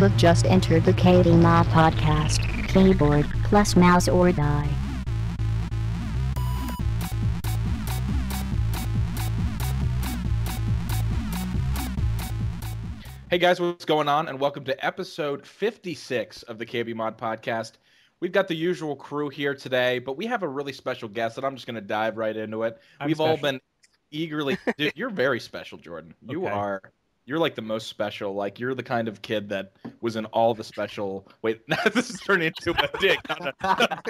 You have just entered the KB Mod Podcast. Keyboard plus mouse or die. Hey guys, what's going on? And welcome to episode 56 of the KB Mod Podcast. We've got the usual crew here today, but we have a really special guest, and I'm just going to dive right into it. We've all been eagerly... Dude, you're very special, Jordan. You are... You're like the most special. Like, you're the kind of kid that was in all the special... Wait, now this is turning into a dick. No. I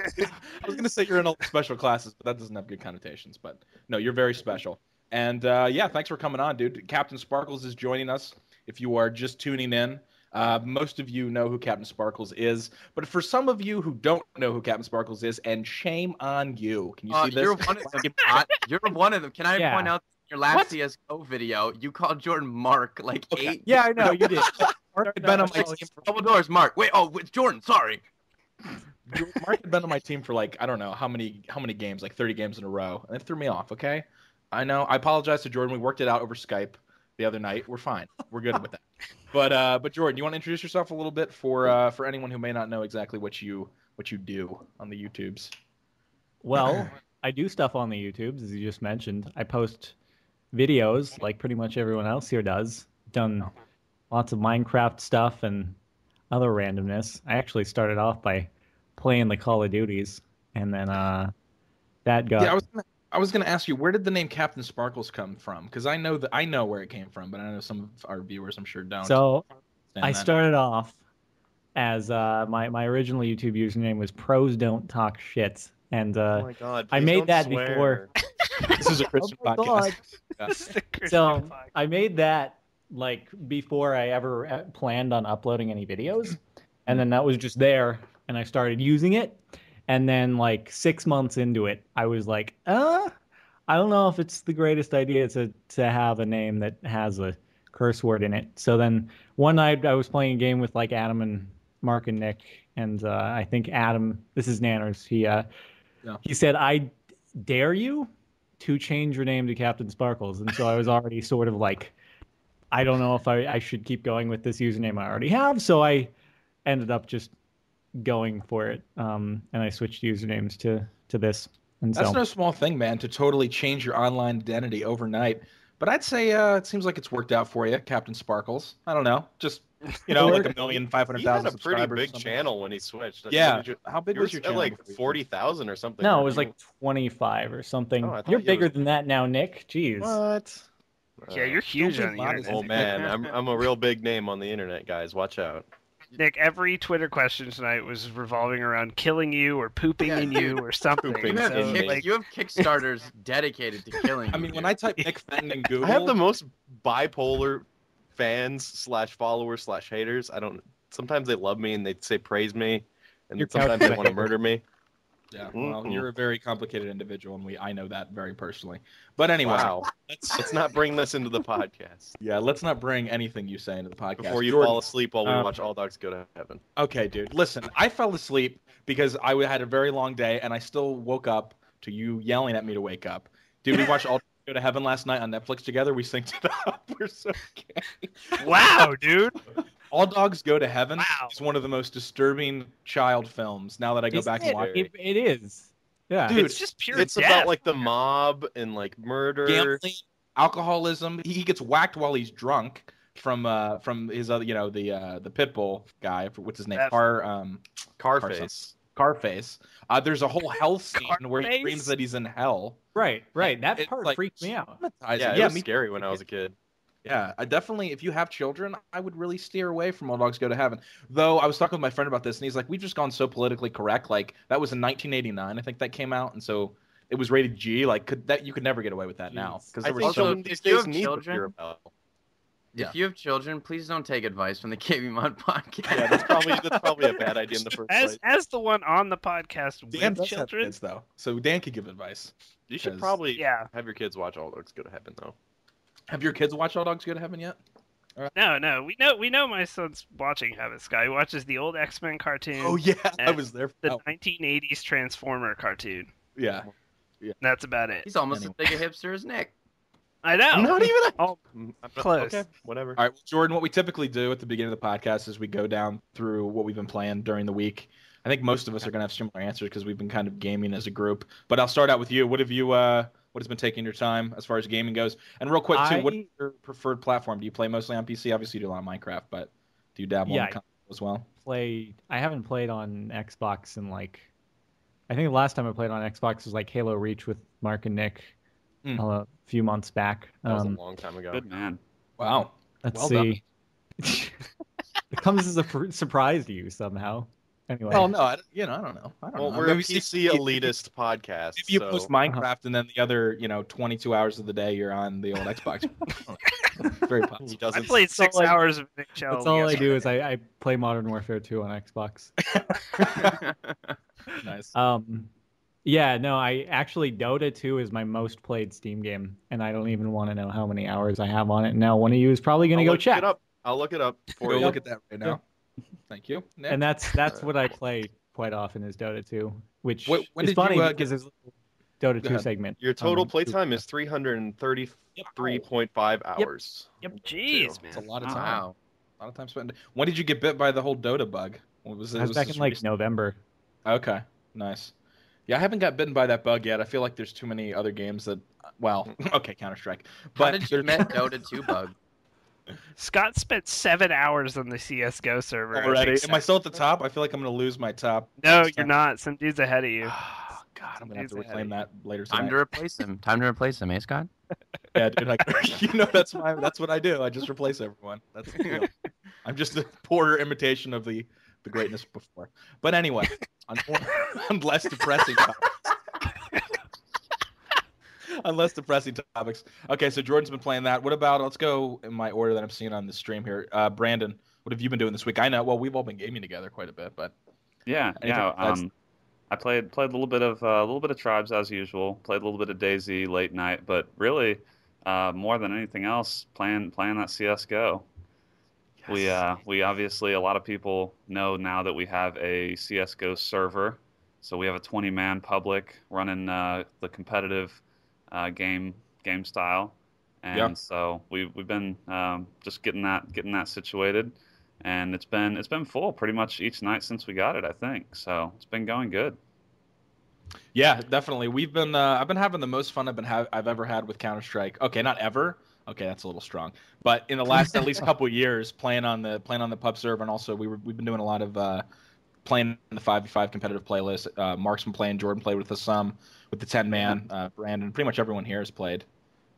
was going to say you're in all the special classes, but that doesn't have good connotations. But no, you're very special. And yeah, thanks for coming on, dude. CaptainSparklez is joining us. If you are just tuning in, most of you know who CaptainSparklez is. But for some of you who don't know who CaptainSparklez is, and shame on you. Can you see this? You're one of them. Can I point out your last CS:GO video, you called Jordan Mark like eight. Yeah, I know, you did. Mark had been on my team for double doors, Mark. Wait, oh, it's Jordan, sorry. Mark had been on my team for like, I don't know, how many games, like 30 games in a row. And it threw me off, okay? I know. I apologize to Jordan. We worked it out over Skype the other night. We're fine. We're good with that. But Jordan, you want to introduce yourself a little bit for anyone who may not know exactly what you do on the YouTubes? Well, I do stuff on the YouTubes, as you just mentioned. I post videos like pretty much everyone else here does. Done lots of Minecraft stuff and other randomness. I actually started off by playing the Call of Duties, and then that got... Yeah, I was gonna ask you, where did the name CaptainSparklez come from? Because I know where it came from, but I know some of our viewers, I'm sure, don't. So I started off as my original YouTube username was Pros Don't Talk Shit, and oh my God, I made that swear. Before. This is a Christian podcast. Yeah. So I made that like before I ever planned on uploading any videos, and then that was just there, and I started using it. And then, like, 6 months into it, I was like, I don't know if it's the greatest idea to have a name that has a curse word in it. So then one night I was playing a game with, like, Adam and Mark and Nick. And I think Adam, this is Nanners, he said, I dare you to change your name to CaptainSparklez. And so I was already sort of like, I don't know if I should keep going with this username I already have. So I ended up just going for it, and I switched usernames to this. And that's no small thing, man, to totally change your online identity overnight. But I'd say it seems like it's worked out for you, CaptainSparklez. I don't know, just, you know, like 1,500,000 subscribers. He had a pretty big channel when he switched. That's how big was your channel? Like 40,000 or something. No, it was like 25 or something. Oh, you're bigger than that now, Nick. Jeez. What? Yeah, you're huge on the internet. Oh man, I'm a real big name on the internet, guys. Watch out. Nick, every Twitter question tonight was revolving around killing you or pooping in you or something. You have Kickstarters dedicated to killing you. I mean, when I type Nick Fenton in Google... I have the most bipolar fans / followers / haters. I don't... Sometimes they love me and they say praise me. And sometimes they want to murder me. Yeah, well, you're a very complicated individual, and I know that very personally. But anyway, let's not bring this into the podcast. Yeah, let's not bring anything you say into the podcast. Before you fall asleep while we watch All Dogs Go to Heaven. Okay, dude. Listen, I fell asleep because I had a very long day, and I still woke up to you yelling at me to wake up. Dude, we watched All Dogs Go to Heaven last night on Netflix together. We synced it up. We're so gay. Wow, dude. All Dogs Go to Heaven is one of the most disturbing child films, now that I go back and watch it. It is. Yeah. Dude, it's just pure death. It's about, like, the mob and, like, murder. Gambling, alcoholism. He gets whacked while he's drunk from his other, you know, the pit bull guy. What's his name? Carface. Carface. There's a whole hell scene where he dreams that he's in hell. Right. That part freaked me out. Yeah, it was scary when I was a kid. Yeah, I definitely, if you have children, I would really steer away from All Dogs Go to Heaven. Though, I was talking with my friend about this, and he's like, we've just gone so politically correct. Like, that was in 1989, I think that came out, and so it was rated G. Like, you could never get away with that now. Because there were so many things you need to hear about. If you have children, please don't take advice from the KB Mod Podcast. Yeah, that's probably a bad idea in the first place. As the one on the podcast with children. Kids, though. So Dan could give advice. You should probably have your kids watch All Dogs Go to Heaven, though. Have your kids watched All Dogs Go to Heaven yet? Right. No. We know my son's watching Heaven Sky. He watches the old X-Men cartoon. Oh, yeah. I was there for the 1980s Transformer cartoon. Yeah. And that's about it. He's almost as big a hipster as Nick. I know. Not even a... Oh, close. Okay, whatever. All right, Jordan, what we typically do at the beginning of the podcast is we go down through what we've been playing during the week. I think most of us are going to have similar answers because we've been kind of gaming as a group. But I'll start out with you. What have you... What has been taking your time as far as gaming goes? And real quick, too, what is your preferred platform? Do you play mostly on PC? Obviously, you do a lot of Minecraft, but do you dabble on console as well? I haven't played on Xbox in, like... I think the last time I played on Xbox was, like, Halo Reach with Mark and Nick a few months back. That was a long time ago. Good man. Wow. Let's see. It comes as a surprise to you somehow. Anyway. Well, no, I don't know. I don't know. We're maybe a PC elitist podcast. If you post Minecraft and then the other, 22 hours of the day, you're on the old Xbox. Very possible. I played 6 hours of Nick Chell. That's all I do is I play Modern Warfare 2 on Xbox. Nice. I actually Dota 2 is my most played Steam game, and I don't even want to know how many hours I have on it now. One of you is probably going to go check it up. I'll look it up for you. Look at that right now. Yeah. Thank you. Nick. And that's what I play quite often is Dota 2, which is funny because there's a Dota 2 segment. Your total playtime is 333.5 hours. Yep. Jeez, man. It's a lot of time. Wow. A lot of time spent. When did you get bit by the whole Dota bug? I was back in November. Okay. Nice. Yeah, I haven't got bitten by that bug yet. I feel like there's too many other games that... Well, okay, Counter-Strike. But how did you met Dota 2 bug? Scott spent 7 hours on the CS:GO server. Already? Am I still at the top? I feel like I'm going to lose my top. No, you're not. Some dude's ahead of you. Oh, God, I'm going to have to reclaim that later. Time to replace him. Time to replace him, eh, Scott? Yeah, dude. That's what I do. I just replace everyone. That's the deal. I'm just a poorer imitation of the greatness before. But anyway, on less depressing topics. Unless depressing topics. Okay, so Jordan's been playing that. What about, let's go in my order that I'm seeing on the stream here. Brandon, what have you been doing this week? I know, well, we've all been gaming together quite a bit, but... I played a little bit of Tribes as usual. Played a little bit of DayZ late night, but really, more than anything else, playing that CS:GO. Yes. We obviously, a lot of people know now that we have a CS:GO server, so we have a 20-man public running the competitive... game style, and so we've been just getting that situated, and it's been full pretty much each night since we got it, I think. So it's been going good. Yeah, definitely. We've been I've been having the most fun I've ever had with Counter-Strike. Okay, not ever. Okay, that's a little strong. But in the last at least couple years, playing on the pub server, and also we've been doing a lot of playing in the 5v5 competitive playlist. Mark's been playing. Jordan played with us some. With the 10-man, Brandon, pretty much everyone here has played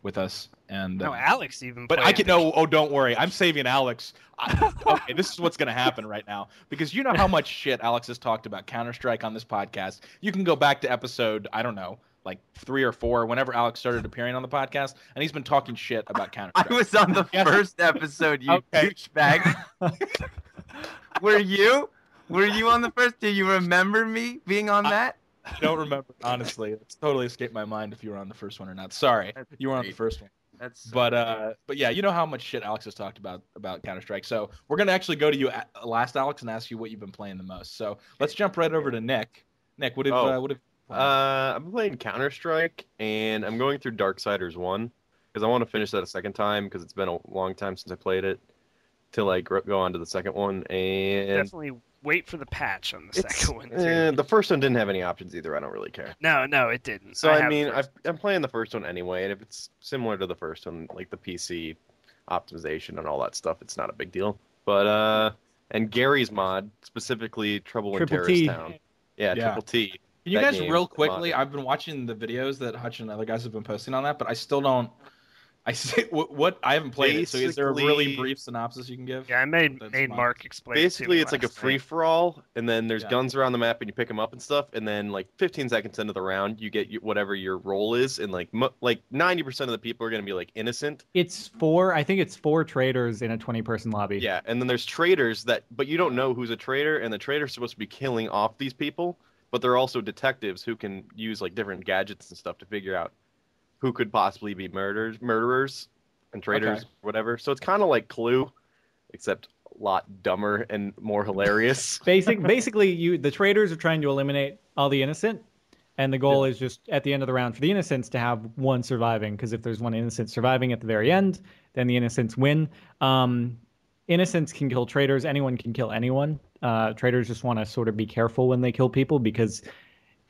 with us. And no, Alex even played. But I can don't worry. I'm saving Alex. Okay, this is what's going to happen right now. Because you know how much shit Alex has talked about Counter-Strike on this podcast. You can go back to episode, I don't know, like 3 or 4, whenever Alex started appearing on the podcast, and he's been talking shit about Counter-Strike. I was on the first episode, you douchebag. Were you on the first? Do you remember me being on that? I don't remember, honestly. It's totally escaped my mind if you were on the first one or not. Sorry, you were on the first one. But yeah, you know how much shit Alex has talked about Counter-Strike. So we're going to actually go to you last, Alex, and ask you what you've been playing the most. So let's jump right over to Nick. Nick, what have you played? I've been playing Counter-Strike, and I'm going through Darksiders 1 because I want to finish that a second time because it's been a long time since I played it to like go on to the second one. And definitely... Wait for the patch on the second one, too. The first one didn't have any options either. I don't really care. No, it didn't. So, I'm playing the first one anyway, and if it's similar to the first one, like the PC optimization and all that stuff, it's not a big deal. But, and Gary's Mod, specifically Trouble in Terrorist Town. Yeah, Triple T. Can you guys, real quickly, I've been watching the videos that Hutch and other guys have been posting on that, but I still don't... I haven't played it, so is there a really brief synopsis you can give? Yeah, I made Mark explain. Basically, it's like a free-for-all, and then there's guns around the map, and you pick them up and stuff, and then, like, 15 seconds into the round, you get whatever your role is, and, like 90% of the people are going to be, like, innocent. I think it's four traitors in a 20-person lobby. Yeah, and then there's traitors but you don't know who's a traitor, and the traitor's supposed to be killing off these people, but they're also detectives who can use, like, different gadgets and stuff to figure out who could possibly be murderers and traitors, whatever. So it's kind of like Clue, except a lot dumber and more hilarious. Basically, the traitors are trying to eliminate all the innocent, And the goal is just at the end of the round for the innocents to have one surviving, because if there's one innocent surviving at the very end, then the innocents win. Innocents can kill traitors. Anyone can kill anyone. Traitors just want to sort of be careful when they kill people, because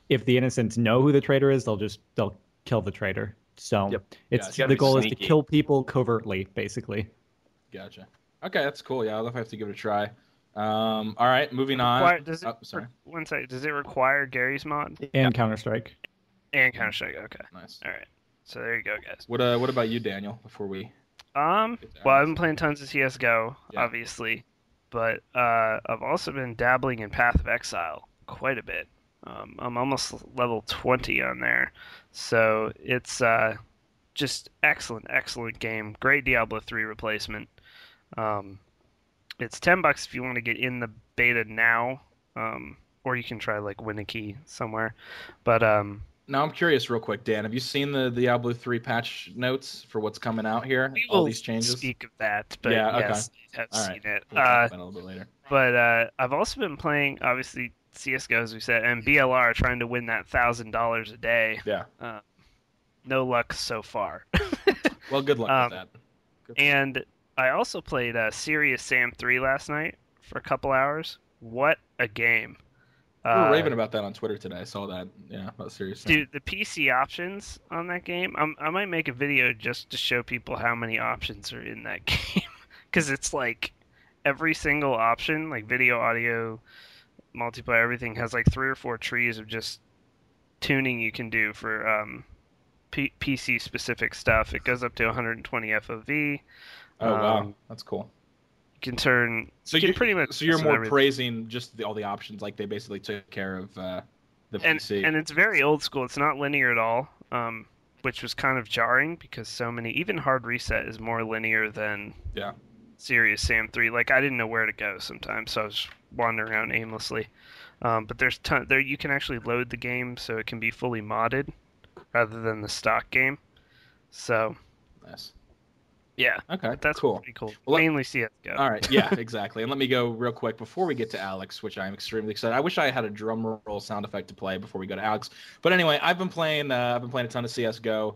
if the innocents know who the traitor is, they'll kill the traitor. So it's the goal is to kill people covertly, basically. Gotcha. Okay, that's cool. Yeah, I'll have to give it a try. All right, moving on. Does it, one second. Does it require Gary's Mod and Counter-Strike? And Counter-Strike. Okay. Nice. All right. So there you go, guys. What about you, Daniel? Before we. Well, I've been playing tons of CS:GO, obviously, but I've also been dabbling in Path of Exile quite a bit. I'm almost level 20 on there, so it's just excellent, excellent game. Great Diablo 3 replacement. It's $10 if you want to get in the beta now, or you can try like win a key somewhere. But now I'm curious, real quick, Dan, have you seen the Diablo 3 patch notes for what's coming out here? We will all these changes. Speak of that, but yes, I have all seen it. We'll talk about it a little bit later. But I've also been playing, obviously, CS:GO, as we said, and BLR, trying to win that $1,000 a day. Yeah. No luck so far. Well, good luck with that. And I also played Serious Sam 3 last night for a couple hours. What a game. We were raving about that on Twitter today. I saw that. Yeah, about Serious Sam. Dude, the PC options on that game, I might make a video just to show people how many options are in that game. Because it's like every single option, like video, audio, multiplayer, everything has like 3 or 4 trees of just tuning you can do for PC specific stuff. It goes up to 120 FOV. Oh wow, that's cool. You can turn. So you pretty much. So you're more everything. Praising just all the options, like they basically took care of the PC. And it's very old school. It's not linear at all, which was kind of jarring because so many. Even Hard Reset is more linear than Serious Sam 3. Like I didn't know where to go sometimes, so I was wandering around aimlessly. But there's there you can actually load the game, so it can be fully modded rather than the stock game. So. Nice. Yeah. Okay. That's cool. Pretty cool. Well, mainly CS:GO. All right. Yeah, exactly. And let me go real quick before we get to Alex, which I'm extremely excited. I wish I had a drum roll sound effect to play before we go to Alex. But anyway, I've been playing a ton of CS:GO.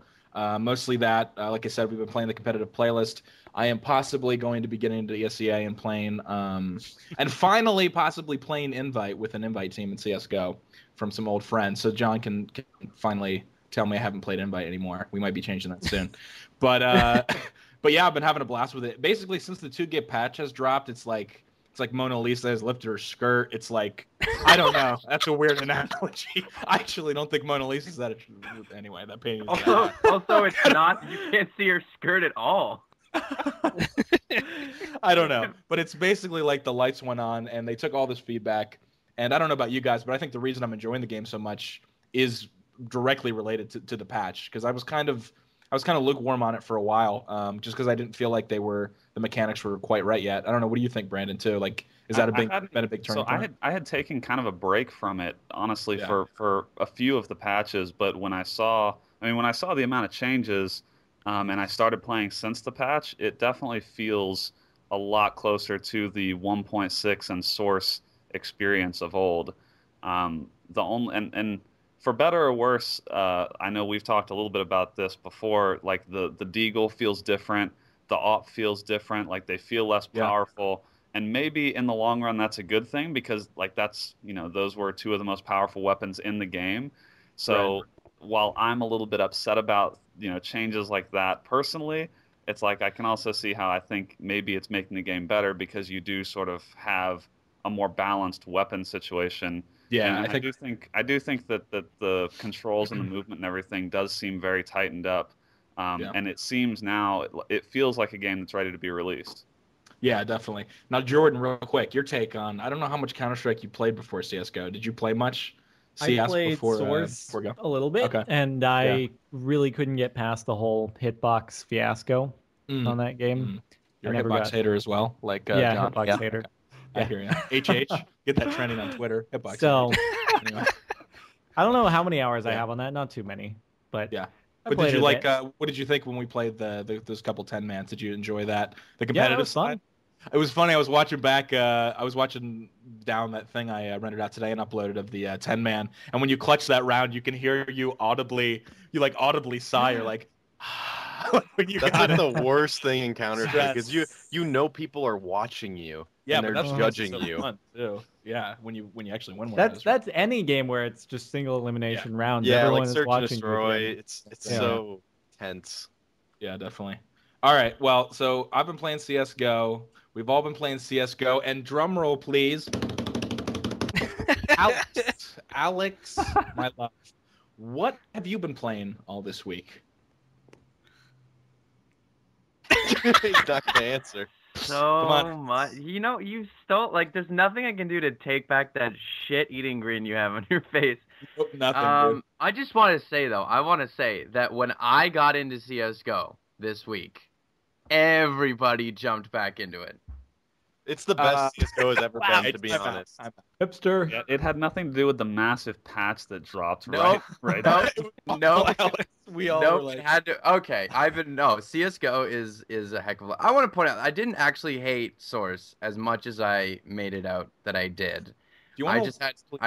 Mostly that. Like I said, we've been playing the competitive playlist. I am possibly going to be getting into ESEA and playing, and finally possibly playing invite with an invite team in CS:GO from some old friends. So John can finally tell me I haven't played invite anymore. We might be changing that soon, but. But yeah, I've been having a blast with it. Basically, since the 2-git patch has dropped, it's like Mona Lisa has lifted her skirt. It's like, I don't know. That's a weird analogy. I actually don't think Mona Lisa's that. Anyway, that painting. Also, it's not. You can't see her skirt at all. I don't know, but it's basically like the lights went on, and they took all this feedback. And I don't know about you guys, but I think the reason I'm enjoying the game so much is directly related to the patch, because I was kind of lukewarm on it for a while, just because I didn't feel like the mechanics were quite right yet. I don't know. What do you think, Brandon? Too like, is that been a big turning point? So I had taken kind of a break from it, honestly, for a few of the patches. But when I saw the amount of changes, and I started playing since the patch, it definitely feels a lot closer to the 1.6 and source experience of old. For better or worse, I know we've talked a little bit about this before, like the Deagle feels different, the AWP feels different, like they feel less powerful, and maybe in the long run that's a good thing, because like that's, you know, those were two of the most powerful weapons in the game. So while I'm a little bit upset about, you know, changes like that personally, it's like I can also see how I think maybe it's making the game better, because you do sort of have a more balanced weapon situation. Yeah, I do think that the controls and the movement and everything does seem very tightened up, and it seems now it feels like a game that's ready to be released. Yeah, definitely. Now, Jordan, real quick, your take on, I don't know how much Counter-Strike you played before CS:GO. Did you play much CS before? I played Source a little bit, and I really couldn't get past the whole hitbox fiasco on that game. You're a hitbox hater as well, like John. Hitbox hater. Okay. I hear you. HH, get that trending on Twitter. Hitbox. So, anyway. I don't know how many hours I have on that. Not too many, but But did you like? What did you think when we played those couple 10-mans? Did you enjoy that? The competitive side? It was funny. I was watching back. I was watching down that thing I rendered out today and uploaded of the 10-man. And when you clutch that round, you can hear you audibly, audibly sigh. You're like, ah. That's the worst thing in Counter-Strike because you know people are watching you. Yeah, and they're judging you. Yeah, when you actually win one. That's any game where it's just single elimination rounds. Yeah, everyone like search and destroy. It's so tense. Yeah, definitely. All right. Well, so I've been playing CS:GO. We've all been playing CS:GO, and drumroll, please. Alex, my love, what have you been playing all this week? He's not gonna answer. So much, you know, you stole. Like, there's nothing I can do to take back that shit-eating grin you have on your face. Nope, nothing. Dude. I just want to say though, that when I got into CS:GO this week, everybody jumped back into it. It's the best CSGO has ever been, to be honest. Hipster. Yeah, it had nothing to do with the massive patch that dropped, right? CSGO is a heck of a... I want to point out, I didn't actually hate Source as much as I made it out that I did. I just had to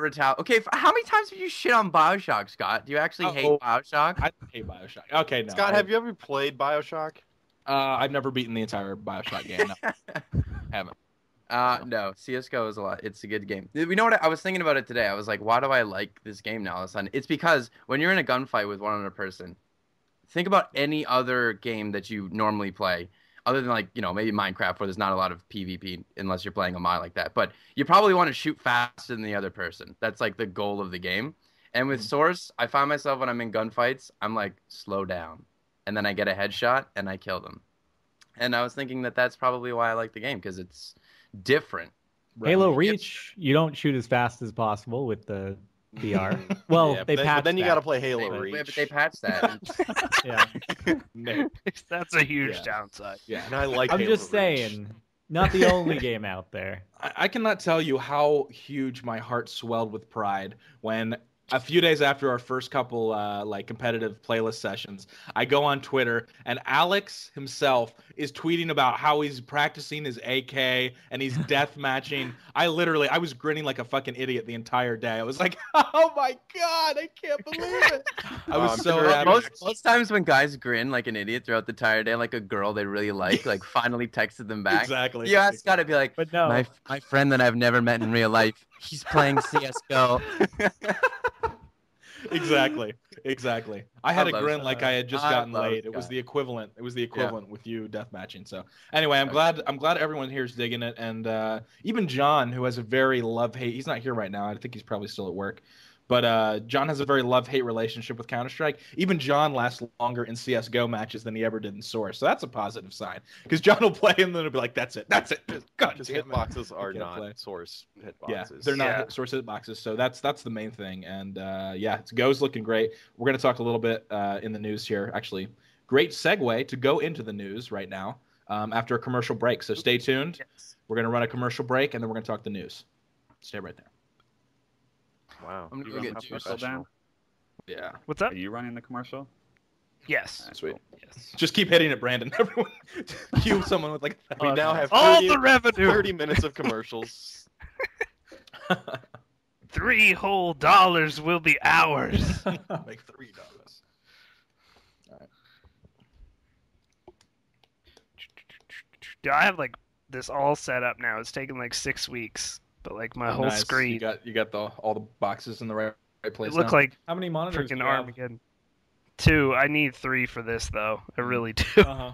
retaliate. Okay, how many times have you shit on Bioshock, Scott? Do you actually hate Bioshock? I hate Bioshock. Okay, no. Scott, have you ever played Bioshock? I've never beaten the entire Bioshock game. No. Haven't. No, CSGO is a lot. It's a good game. You know what? I was thinking about it today. I was like, why do I like this game now all of a sudden? It's because when you're in a gunfight with one other person, think about any other game that you normally play. Other than, like, you know, maybe Minecraft, where there's not a lot of PvP unless you're playing a mod like that. But you probably want to shoot faster than the other person. That's, like, the goal of the game. And with Source, I find myself when I'm in gunfights, I'm like, slow down. And then I get a headshot, and I kill them. And I was thinking that that's probably why I like the game, because it's different. Right? Halo Reach, you don't shoot as fast as possible with the VR. Well, yeah, then you got to play Halo Reach. Yeah, but they patched that. Yeah, no. That's a huge downside. Yeah, and I'm just saying, not the only game out there. I cannot tell you how huge my heart swelled with pride when a few days after our first couple like competitive playlist sessions, I go on Twitter and Alex himself is tweeting about how he's practicing his AK and he's deathmatching. I was grinning like a fucking idiot the entire day. I was like, oh my god, I can't believe it. I was so happy. Most times when guys grin like an idiot throughout the entire day, like a girl they really like finally texted them back. Exactly. Yeah, it's gotta be like, but no. my friend that I've never met in real life, he's playing CS:GO. Exactly. I had a grin like I had just gotten laid. It was the equivalent. With you deathmatching. So anyway, I'm glad everyone here is digging it, and even John, who has a very love-hate. He's not here right now. I think he's probably still at work. But John has a very love-hate relationship with Counter-Strike. Even John lasts longer in CS:GO matches than he ever did in Source. So that's a positive sign. Because John will play and then he'll be like, that's it. God, his hitboxes are not Source hitboxes. Yeah, they're not Source hitboxes. So that's the main thing. And GO's looking great. We're going to talk a little bit in the news here. Actually, great segue to go into the news right now after a commercial break. So stay tuned. Yes. We're going to run a commercial break and then we're going to talk the news. Stay right there. Wow. I'm going to get Juice down. Yeah. What's up? Are you running the commercial? Yes. Sweet. Yes. Just keep hitting it, Brandon. Everyone, cue someone with like... We now have 30 minutes of commercials. $3 whole will be ours. Make $3. All right. I have like this all set up now. It's taken like 6 weeks. But like my whole screen, you got all the boxes in the right place. It looked like how many monitors? Freaking Armageddon. 2. I need 3 for this though. I really do. Uh-huh.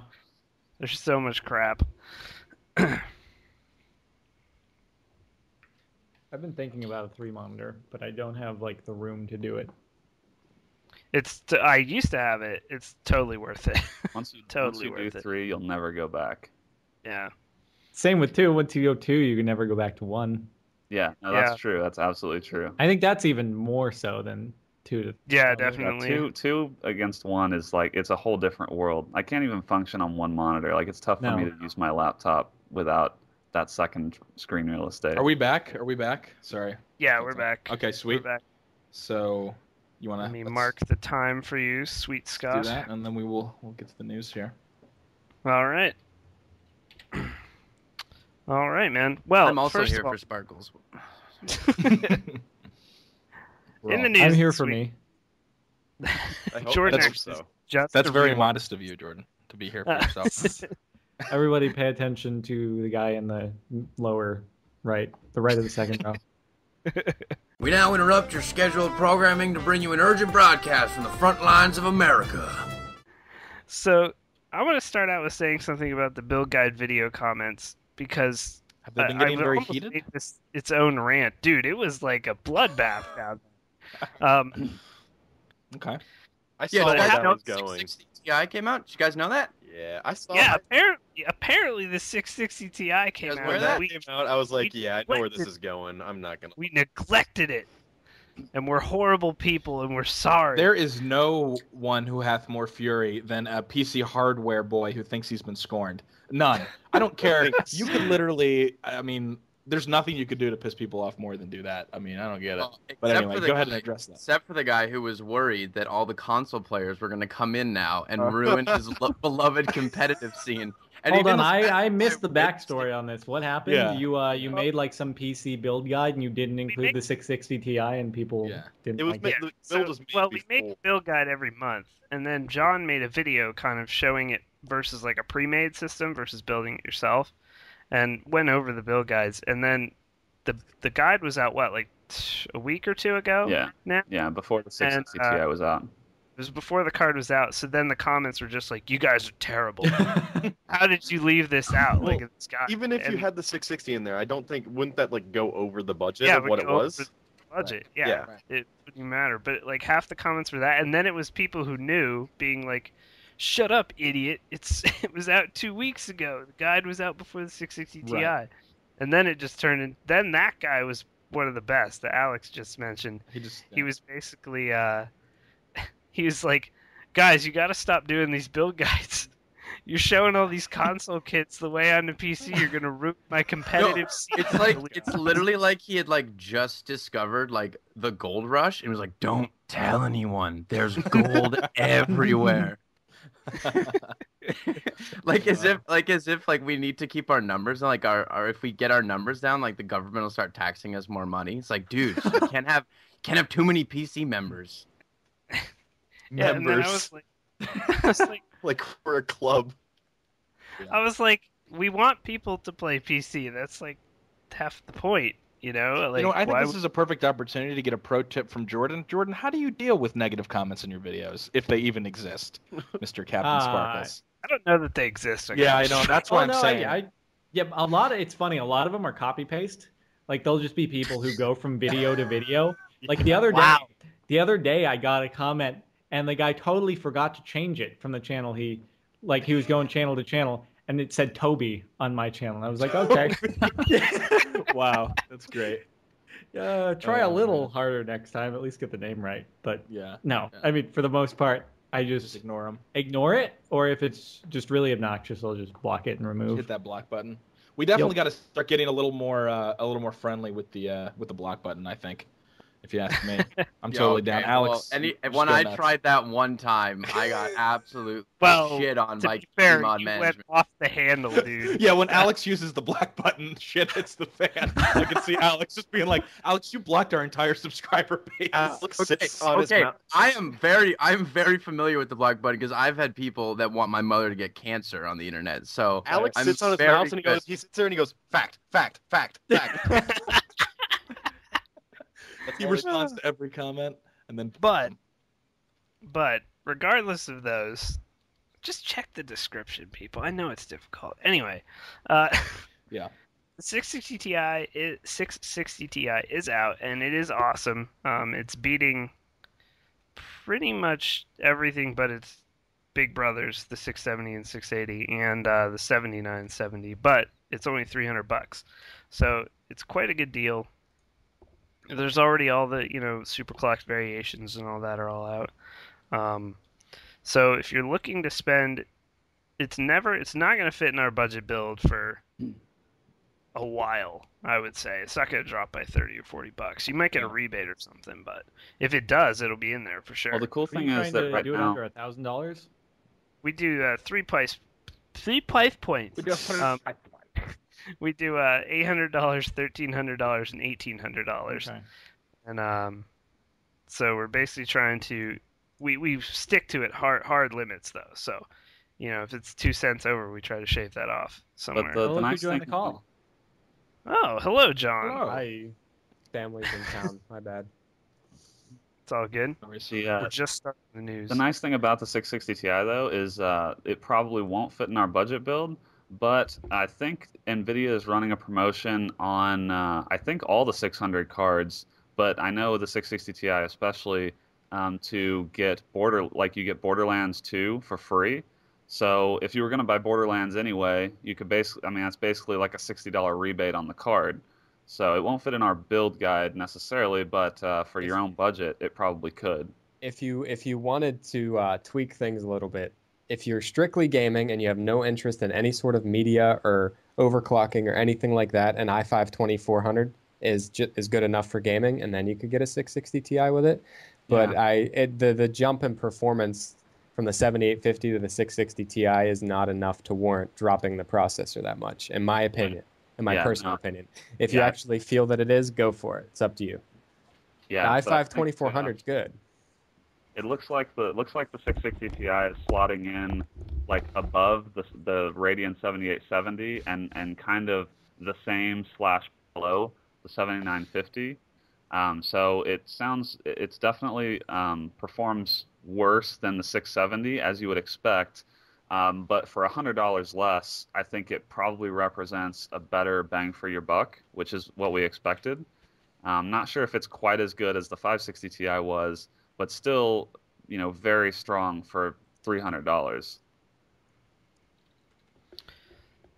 There's so much crap. I've been thinking about a 3 monitor, but I don't have like the room to do it. I used to have it. It's totally worth it. Once you do 3, you'll never go back. Yeah. Same with 2. Once you go 2, you can never go back to 1. Yeah, no, that's true. That's absolutely true. I think that's even more so than 2 to 3. Yeah, definitely. 2 against 1 is like, it's a whole different world. I can't even function on 1 monitor. Like, it's tough for me to use my laptop without that second screen real estate. Are we back? Sorry. Yeah, we're back. Okay, sweet. We're back. So, you want to... Let me mark the time for you, sweet Scott. Let's do that, and then we'll get to the news here. All right. All right, man. Well, I'm also here for Sparkles. In the news, I'm here for me. Jordan, that's very modest of you, Jordan, to be here for yourself. Everybody, pay attention to the guy in the lower right, the right of the second row. We now interrupt your scheduled programming to bring you an urgent broadcast from the front lines of America. So, I want to start out with saying something about the Bill Guide video comments, because have they been getting very heated? Made this its own rant. Dude, it was like a bloodbath down there. Okay. I saw where that was going. 660 Ti came out. Did you guys know that? Yeah, I saw that. Apparently the 660 Ti came out. When that came out, I was like, yeah, I know where this is going. I'm not going to... We neglected it. And we're horrible people, and we're sorry. There is no one who hath more fury than a PC hardware boy who thinks he's been scorned. None. I don't care. You could literally... I mean... There's nothing you could do to piss people off more than do that. I mean, I don't get it. Well, but anyway, go ahead and address that. Except for the guy who was worried that all the console players were going to come in now and ruin his beloved competitive scene. And hold on, I missed the backstory on this. What happened? Yeah. You made like some PC build guide and you didn't include the 660 Ti and people didn't like it. We make a build guide every month, and then John made a video kind of showing it versus like a pre-made system versus building it yourself. And went over the build guides, and then the guide was out what, like a week or two ago? Yeah. Now? Yeah, before the 660 Ti was out. It was before the card was out. So then the comments were just like, "You guys are terrible. How did you leave this out?" Well, like, even if you had the 660 in there, I don't think wouldn't that like go over the budget of what it was? The budget. Right. Yeah. Right. It wouldn't matter. But like half the comments were that, and then it was people who knew being like, "Shut up, idiot. It was out 2 weeks ago. The guide was out before the 660 Ti." Right. And then it just turned in. Then that guy was one of the best that Alex just mentioned. He was basically, he was like, "Guys, you got to stop doing these build guides. You're showing all these console kits the way on the PC. You're going to root my competitive scene." It's like, it's literally like he had like just discovered like the gold rush. And was like, "Don't tell anyone. There's gold everywhere." As if we need to keep our numbers, and like our if we get our numbers down, like the government will start taxing us more money. It's like, dude, you can't have too many PC members. Yeah, and then I was like like we're a club. I was like, we want people to play PC. That's like half the point. You know, like, I think this is a perfect opportunity to get a pro tip from Jordan. Jordan, how do you deal with negative comments in your videos, if they even exist, Mr. CaptainSparklez? I don't know that they exist. Okay? Yeah, I know. That's what I'm saying. A lot of it's funny. A lot of them are copy paste. Like they'll just be people who go from video to video. Like the other day, I got a comment, and the guy totally forgot to change it from the channel he was going channel to channel. And it said Toby on my channel. I was like, okay. Wow, that's great. Try a little harder next time. At least get the name right. But I mean, for the most part, I just ignore them. Ignore it, or if it's just really obnoxious, I'll just block it and remove. Hit that block button. We definitely got to start getting a little more friendly with the block button. I think, if you ask me, I'm totally down. Alex, when I tried that one time, I got absolute shit on my fair, mod management. Went off the handle, dude. When Alex uses the black button, shit hits the fan. I can see Alex just being like, "Alex, you blocked our entire subscriber base." I am very familiar with the black button because I've had people that want my mother to get cancer on the internet. So Alex sits on his mouse and he goes, "Fact, fact, fact, fact." He responds to every comment, and then... But regardless of those, just check the description, people. I know it's difficult. Anyway, the 660 Ti is out, and it is awesome. It's beating pretty much everything but its big brothers, the 670 and 680, and the 7970. But it's only $300, so it's quite a good deal. There's already all the, superclock variations and all that are all out. So if you're looking to spend, it's not going to fit in our budget build for a while, I would say. It's not going to drop by $30 or $40. You might get a rebate or something, but if it does, it'll be in there for sure. Well, the cool thing is that right now... Are you trying to do it under $1,000? We do three price points. We do $800, $1,300, and $1,800. Okay. And so we're basically trying to we stick to it hard limits though. So you know, if it's 2 cents over, we try to shave that off somewhere. But the nice thing. The call. Oh, hello, John. Hello. Hi. Family's in town. My bad. It's all good. We're just starting the news. The nice thing about the 660 Ti though is it probably won't fit in our budget build, but I think NVIDIA is running a promotion on I think all the 600 cards, but I know the 660 Ti especially to get Borderlands 2 for free. So if you were going to buy Borderlands anyway, you could basically that's basically like a $60 rebate on the card. So it won't fit in our build guide necessarily, but for your own budget, it probably could. If you wanted to tweak things a little bit, if you're strictly gaming and you have no interest in any sort of media or overclocking or anything like that, an i5-2400 is good enough for gaming, and then you could get a 660 Ti with it. But yeah. The jump in performance from the 7850 to the 660 Ti is not enough to warrant dropping the processor that much, in my opinion. In my personal opinion. If you actually feel that it is, go for it. It's up to you. Yeah, i5-2400 is good. It looks like the 660 Ti is slotting in like above the Radeon 7870 and kind of the same / below the 7950. So it's definitely performs worse than the 670 as you would expect. But for $100 less, I think it probably represents a better bang for your buck, which is what we expected. I'm not sure if it's quite as good as the 560 Ti was, but still, you know, very strong for $300.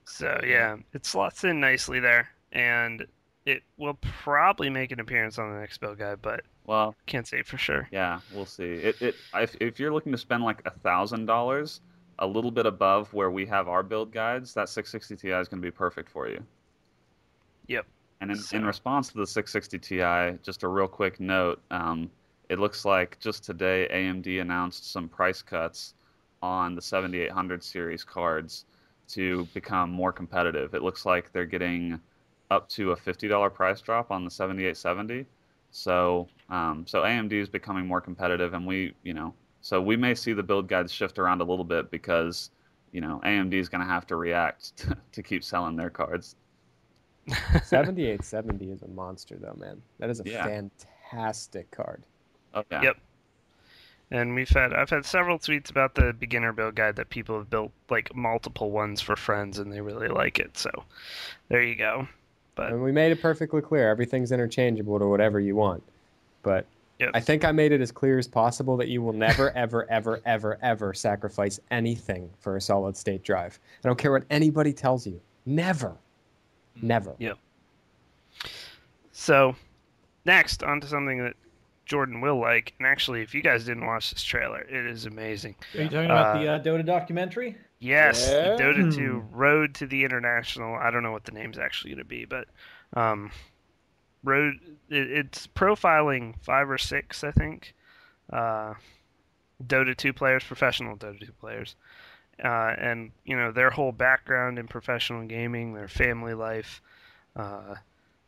So, yeah, it slots in nicely there, and it will probably make an appearance on the next build guide, but well, can't say for sure. Yeah, we'll see. If you're looking to spend like $1,000... a little bit above where we have our build guides, that 660 Ti is going to be perfect for you. Yep. And in response to the 660 Ti, just a real quick note, it looks like just today AMD announced some price cuts on the 7800 series cards to become more competitive. It looks like they're getting up to a $50 price drop on the 7870. So AMD is becoming more competitive, and so we may see the build guides shift around a little bit because, you know, AMD is going to have to react to keep selling their cards. 7870 is a monster, though, man. That is a fantastic card. Okay. Yep. And I've had several tweets about the beginner build guide that people have built like multiple ones for friends, and they really like it. So there you go. But and we made it perfectly clear everything's interchangeable to whatever you want, but. Yep. I think I made it as clear as possible that you will never, ever, ever, ever, ever sacrifice anything for a solid-state drive. I don't care what anybody tells you. Never. Never. Yep. So, next, on to something that Jordan will like. And actually, if you guys didn't watch this trailer, it is amazing. Are you talking about the Dota documentary? Yes, yeah. The Dota 2 Road to the International. I don't know what the name's actually going to be, but... it's profiling 5 or 6, I think, Dota 2 players, professional Dota 2 players, and you know, their whole background in professional gaming, their family life,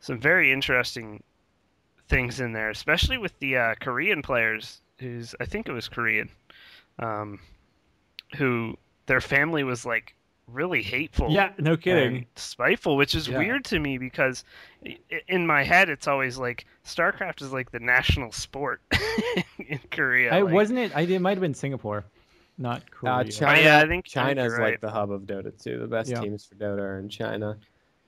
some very interesting things in there, especially with the Korean players, I think it was Korean, who their family was like really hateful. Yeah, no kidding. Spiteful, which is weird to me because in my head it's always like StarCraft is like the national sport in Korea. Wasn't it? It might have been Singapore, not Korea. China, I think China's right. Like the hub of Dota 2. The best teams for Dota are in China.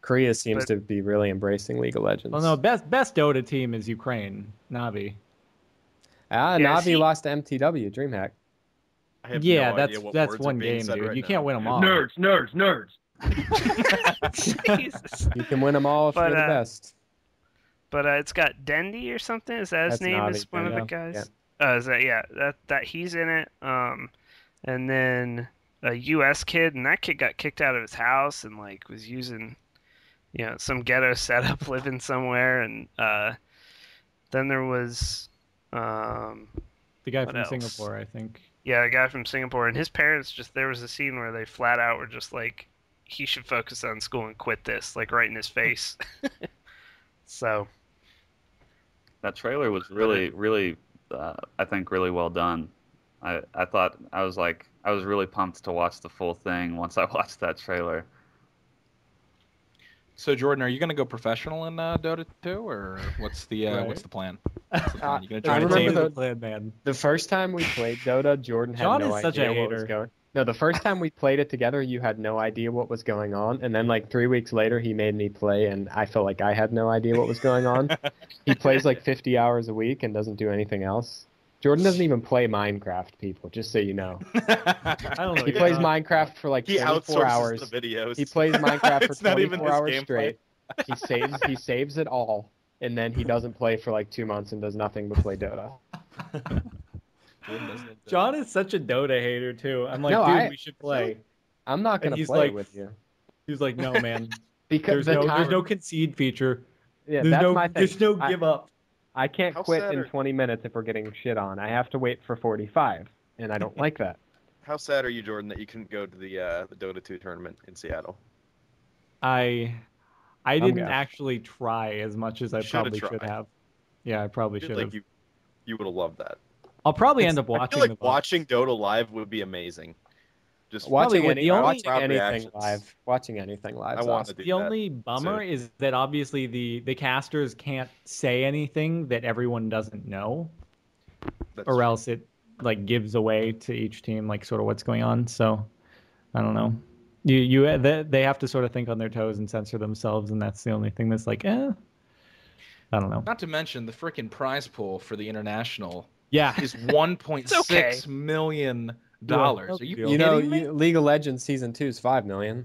Korea seems to be really embracing League of Legends. Well, no, best Dota team is Ukraine, Navi. Navi lost to MTW, DreamHack. Yeah, that's one game, dude. Right, you can't win them all. Nerds. Jesus. You can win them all if you're the best. But it's got Dendi or something. Is that his name? Is one of the guys? Yeah. Is that that he's in it? And then a U.S. kid, and that kid got kicked out of his house and like was using, you know, some ghetto setup, living somewhere, and then there was the guy from Singapore, I think. Yeah, a guy from Singapore, and his parents there was a scene where they flat out were just like, he should focus on school and quit this, like right in his face. So that trailer was really, really, I think, really well done. I thought, I was really pumped to watch the full thing once I watched that trailer. So Jordan, are you going to go professional in Dota 2, or what's the plan? What's the plan? You I remember the plan, man. The first time we played Dota, Jordan had John no is such idea a hater. What was going. No, the first time we played it together, you had no idea what was going on, and then like 3 weeks later, he made me play, and I felt like I had no idea what was going on. He plays like 50 hours a week and doesn't do anything else. Jordan doesn't even play Minecraft, people, just so you know. I don't know. He plays Minecraft for like 24 hours. He outsources the videos. He plays Minecraft for 24 hours straight. He saves it all, and then he doesn't play for like 2 months and does nothing but play Dota. John is such a Dota hater too. I'm like, no, dude, we should play. I'm not going to play like, with you. He's like, no, man. Because there's no concede feature. Yeah, that's my thing. There's no give up. I can't quit in 20 minutes if we're getting shit on. I have to wait for 45, and I don't like that. How sad are you, Jordan, that you couldn't go to the Dota 2 tournament in Seattle? I didn't actually try as much as I probably should have. Yeah, I probably should have. You would have loved that. I'll probably end up watching. I feel like watching Dota live would be amazing. Just watching anything live. Watching anything live. I want to do that. The only bummer is that obviously the casters can't say anything that everyone doesn't know, or else it like gives away to each team like sort of what's going on. So I don't know. They have to sort of think on their toes and censor themselves, and that's the only thing that's like, I don't know. Not to mention the freaking prize pool for the international. Yeah, is $1.6 million. Dollars. Are you know, League of Legends Season 2 is $5 million.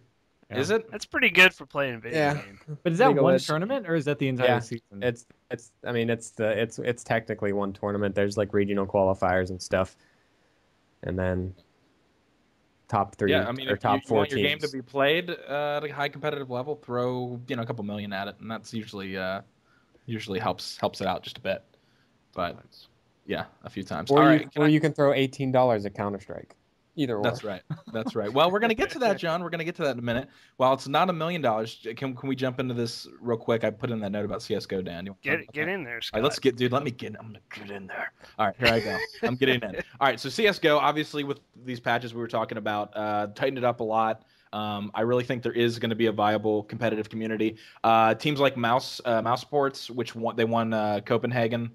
Yeah. Is it? That's pretty good for playing a video game. But is that one tournament, or is that the entire season? It's I mean, it's technically one tournament. There's like regional qualifiers and stuff. And then top 3 or top 4 teams. If you want your game to be played at a high competitive level, throw, a couple million at it, and that's usually helps it out just a bit. But yeah, a few times. Or, you can throw $18 at Counter-Strike. Either way. That's right. That's right. Well, we're going to get to that, John. We're going to get to that in a minute. While it's not $1 million, can we jump into this real quick? I put in that note about CS:GO, Dan. Get in there, Scott. All right, let's get, dude. Let me get in. I'm going to get in there. All right, here I go. I'm getting in. All right, so CS:GO, obviously, with these patches we were talking about, tightened it up a lot. I really think there is going to be a viable competitive community. Teams like Mouse Sports, which won Copenhagen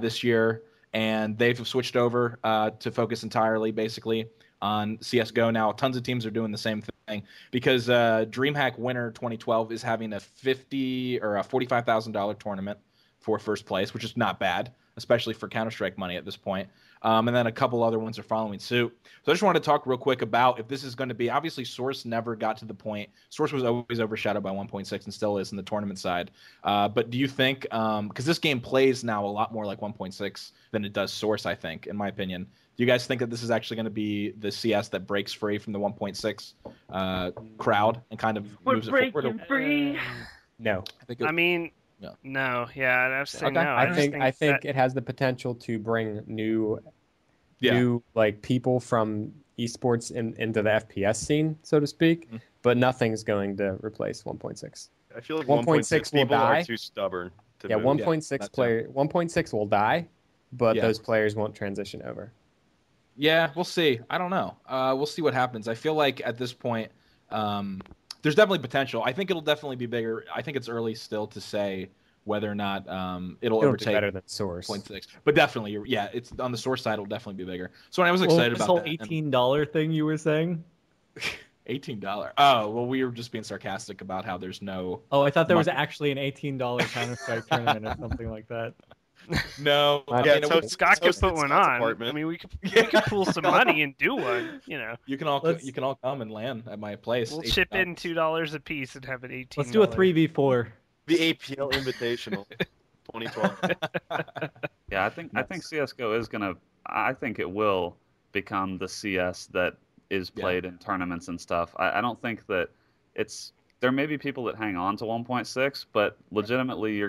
this year. And they've switched over to focus entirely, basically, on CS:GO now. Tons of teams are doing the same thing because DreamHack winner 2012 is having a $45,000 tournament for first place, which is not bad, especially for Counter-Strike money at this point. And then a couple other ones are following suit. So I just wanted to talk real quick about if this is going to be, obviously Source never got to the point. Source was always overshadowed by 1.6 and still is in the tournament side. But do you think, because this game plays now a lot more like 1.6 than it does Source, I think, in my opinion. Do you guys think that this is actually going to be the CS that breaks free from the 1.6 crowd and kind of moves it forward? Free. No. I think it has the potential to bring new like people from esports into the FPS scene, so to speak. Mm-hmm. But nothing's going to replace 1.6. I feel like 1.6 will die. Are too stubborn. To move. 1.6 will die, but those players won't transition over. Yeah, we'll see. I don't know. We'll see what happens. I feel like at this point. There's definitely potential. I think it'll definitely be bigger. I think it's early still to say whether or not it'll overtake. Be better than Source. 0.6. But definitely, it's on the Source side. It'll definitely be bigger. So I was excited about this whole $18 thing you were saying. $18. Oh well, we were just being sarcastic about how there's no. Oh, I thought there was actually an $18 Counter-Strike tournament or something like that. No, Scott could put one on. I mean, we could pool some money and do one. You can all come and land at my place. We'll chip in $2 a piece and have an 18. Let's do a 3v4. The APL Invitational, 2012. Yeah, I think CS:GO is gonna. I think it will become the CS that is played in tournaments and stuff. I don't think that it's. There may be people that hang on to 1.6, but legitimately,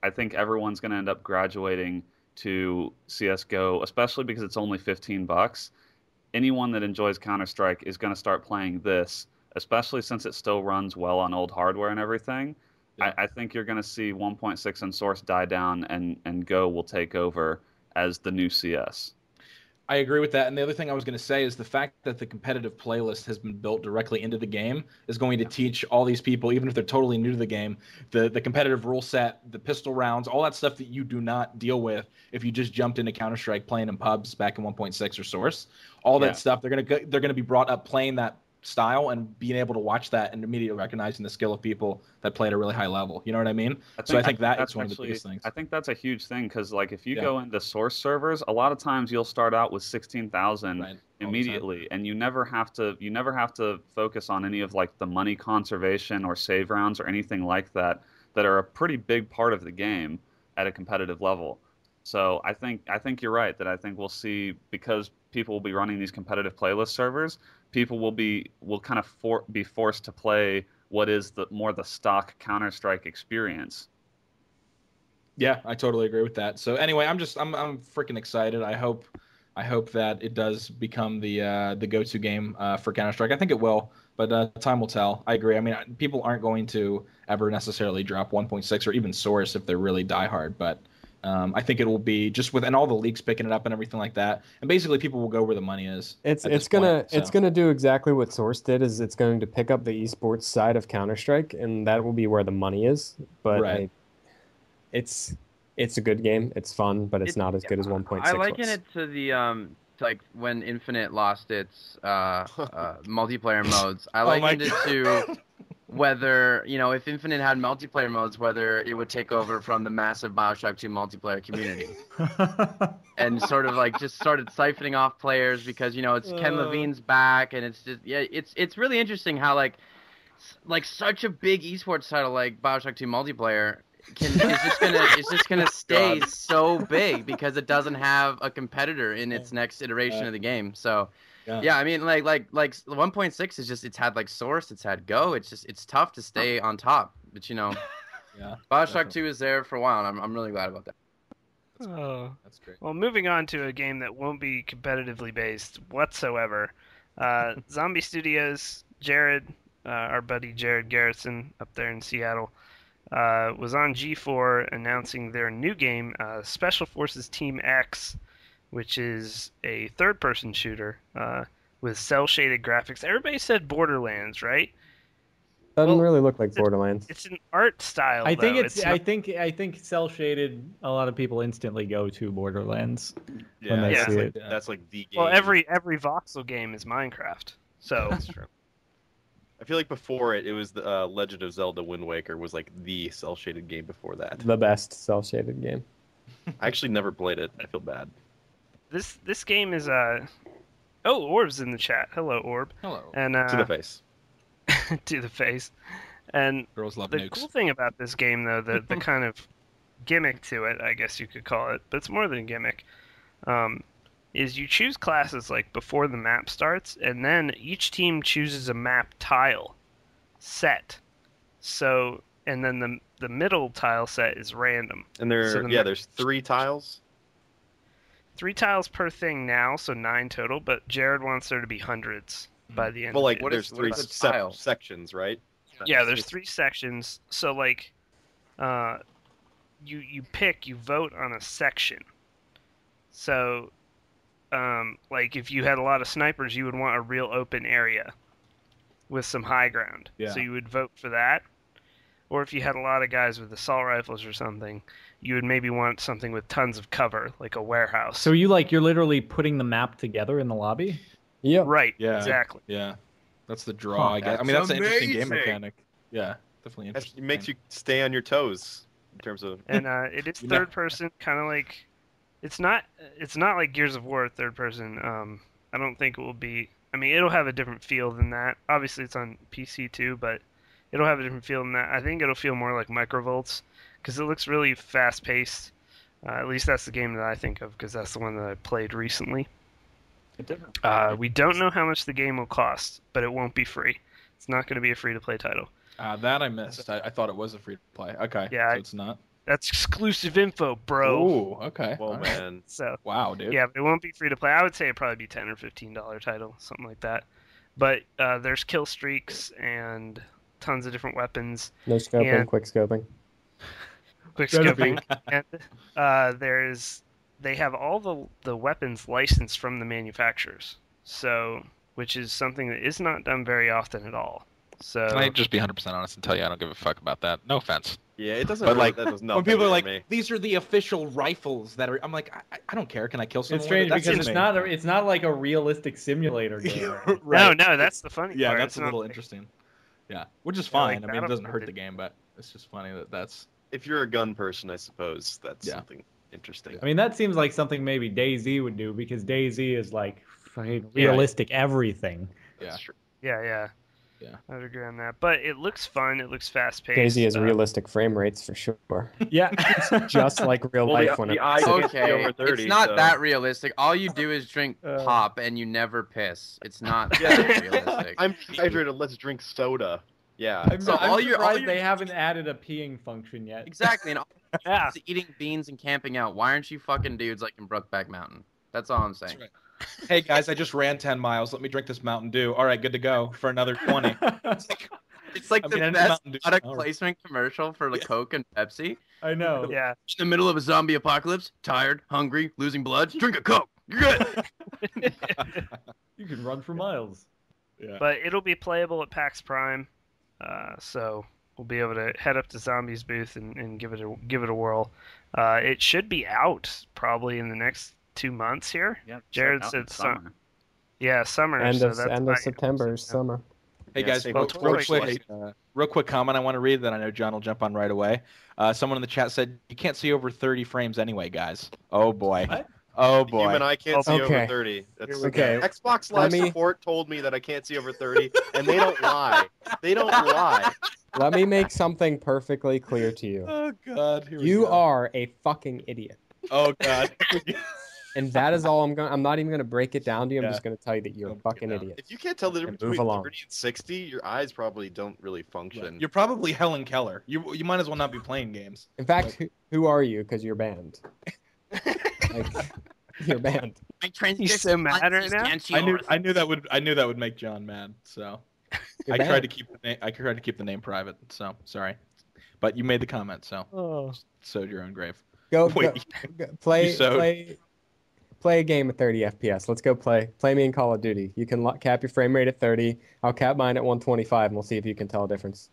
I think everyone's going to end up graduating to CS:GO, especially because it's only $15. Anyone that enjoys Counter-Strike is going to start playing this, especially since it still runs well on old hardware and everything. Yeah. I think you're going to see 1.6 and Source die down, and Go will take over as the new CS. I agree with that. And the other thing I was going to say is the fact that the competitive playlist has been built directly into the game is going to teach all these people, even if they're totally new to the game, the competitive rule set, the pistol rounds, all that stuff that you do not deal with if you just jumped into Counter-Strike playing in pubs back in 1.6 or Source. All that stuff, they're going to be brought up playing that style and being able to watch that and immediately recognizing the skill of people that play at a really high level. You know what I mean? I think that's one of the biggest things. I think that's a huge thing because, like, if you go into Source servers, a lot of times you'll start out with 16,000 immediately, and you never have to focus on any of like the money conservation or save rounds or anything like that that are a pretty big part of the game at a competitive level. So I think you're right that I think we'll see, because people will be running these competitive playlist servers, people will kind of be forced to play what is more the stock Counter-Strike experience. Yeah, I totally agree with that. So anyway, I'm freaking excited. I hope that it does become the go-to game for Counter-Strike. I think it will, but time will tell. I agree. I mean, people aren't going to ever necessarily drop 1.6 or even Source if they're really diehard, but I think it will be just with, and all the leaks picking it up and everything like that, and basically people will go where the money is. It's gonna do exactly what Source did. Is it's going to pick up the esports side of Counter-Strike, and that will be where the money is. But it's a good game. It's fun, but it's not as good as 1.6. I liken it to the like when Infinite lost its multiplayer modes. I likened it to. Whether, you know, if Infinite had multiplayer modes, whether it would take over from the massive Bioshock 2 multiplayer community and sort of like just started siphoning off players because, you know, it's Ken Levine's back, and it's just, yeah, it's really interesting how like such a big esports title like Bioshock 2 multiplayer is just gonna stay so big because it doesn't have a competitor in its next iteration of the game. So yeah, I mean, like 1.6 is just, it's had like Source, it's had Go, it's just, it's tough to stay on top, but you know, Bioshock 2 is there for a while, and I'm really glad about that. That's great. Well, moving on to a game that won't be competitively based whatsoever, Zombie Studios, Jared, our buddy Jared Garrison up there in Seattle, was on G4 announcing their new game, Special Forces Team X, which is a third-person shooter with cel-shaded graphics. Everybody said Borderlands, right? Doesn't really look like Borderlands. It's an art style. I think I think cel-shaded. A lot of people instantly go to Borderlands. Yeah, when they see it. That's like the game. Well, every voxel game is Minecraft, so that's true. I feel like before it was the Legend of Zelda: Wind Waker was like the cel-shaded game before that. The best cel-shaded game. I actually never played it. I feel bad. This game is oh, Orb's in the chat. Hello, Orb. Hello. And to the face. To the face. And girls love the nukes. Cool thing about this game, though, the kind of gimmick to it, I guess you could call it, but it's more than a gimmick, is you choose classes like before the map starts, and then each team chooses a map tile set. So, and then the middle tile set is random. And there's 3 tiles. 3 tiles per thing now, so 9 total, but Jared wants there to be hundreds by the end of the game. Well, like, there's 3 sections, right? Yeah, there's 3 sections. So, like, you vote on a section. So, like, if you had a lot of snipers, you would want a real open area with some high ground. Yeah. So you would vote for that. Or if you had a lot of guys with assault rifles or something, you would maybe want something with tons of cover, like a warehouse. So you're literally putting the map together in the lobby? Yeah. Right. Yeah. Exactly. Yeah. That's the draw, I guess. I mean, that's amazing. An interesting game mechanic. Yeah. Definitely interesting. It makes you stay on your toes in terms of. And it is third person, kind of like. It's not like Gears of War third person. I don't think it will be. I mean, it'll have a different feel than that. Obviously, it's on PC too, but. It'll have a different feel than that. I think it'll feel more like Microvolts because it looks really fast-paced. At least that's the game that I think of because that's the one that I played recently. We don't know how much the game will cost, but it won't be free. It's not going to be a free-to-play title. That I missed. I thought it was a free-to-play. Okay, yeah, so it's not. That's exclusive info, bro. Ooh, okay. Well, man. So, wow, dude. Yeah, but it won't be free-to-play. I would say it'd probably be $10 or $15 title, something like that. But there's kill streaks and tons of different weapons. No scoping, quick scoping. Quick scoping. And, they have all the weapons licensed from the manufacturers, so which is something that is not done very often at all. So can I just be 100% honest and tell you I don't give a fuck about that? No offense. Yeah, it doesn't. But really, like, that does when people are like, me. "These are the official rifles that are," I'm like, "I don't care. Can I kill someone?" It's strange because it's not like a realistic simulator game. Right. No, that's the funny. Yeah, part. That's it's a little like... interesting. Yeah, which is fine. Like, I mean, it doesn't hurt the game, but it's just funny that that's. If you're a gun person, I suppose that's something interesting. I mean, that seems like something maybe DayZ would do because DayZ is like realistic everything. Yeah. That's true. Yeah. I would agree on that. But it looks fun. It looks fast-paced. DayZ has realistic frame rates for sure. Yeah. It's just like real life when it's over 30. It's not that realistic. All you do is drink pop and you never piss. It's not that realistic. I'm hydrated. Let's drink soda. Yeah. I'm surprised they haven't added a peeing function yet. Exactly. And all you're eating beans and camping out. Why aren't you fucking dudes like in Brookback Mountain? That's all I'm saying. That's right. Hey guys, I just ran 10 miles. Let me drink this Mountain Dew. All right, good to go for another 20. it's like the best product placement commercial for the Coke and Pepsi. I know. Yeah. In the middle of a zombie apocalypse, tired, hungry, losing blood, drink a Coke. You're good. You can run for miles. Yeah. But it'll be playable at PAX Prime, so we'll be able to head up to Zombie's booth and give it a whirl. It should be out probably in the next 2 months here. Yep, Jared said summer. Yeah, summer. End of September is summer. Hey guys, real quick comment I want to read that I know John will jump on right away. Someone in the chat said you can't see over 30 frames anyway, guys. Oh boy. What? Oh boy. Human eye can't see over 30. That's okay. Xbox Live support told me that I can't see over 30, and they don't lie. They don't lie. Let me make something perfectly clear to you. Oh god. Here we go. You are a fucking idiot. Oh god. And that is all I'm not even going to break it down to you. I'm just going to tell you that you're a fucking idiot. If you can't tell the difference between 30 and 60, your eyes probably don't really function. Right. You're probably Helen Keller. You might as well not be playing games. In fact, like, who are you? Because you're banned. Like, you're banned. He's so mad right now. I knew that would make John mad. So I tried to keep the name private. So sorry, but you made the comment. So sowed your own grave. Play a game at 30 FPS. Let's go play me in Call of Duty. You can cap your frame rate at 30. I'll cap mine at 125, and we'll see if you can tell a difference.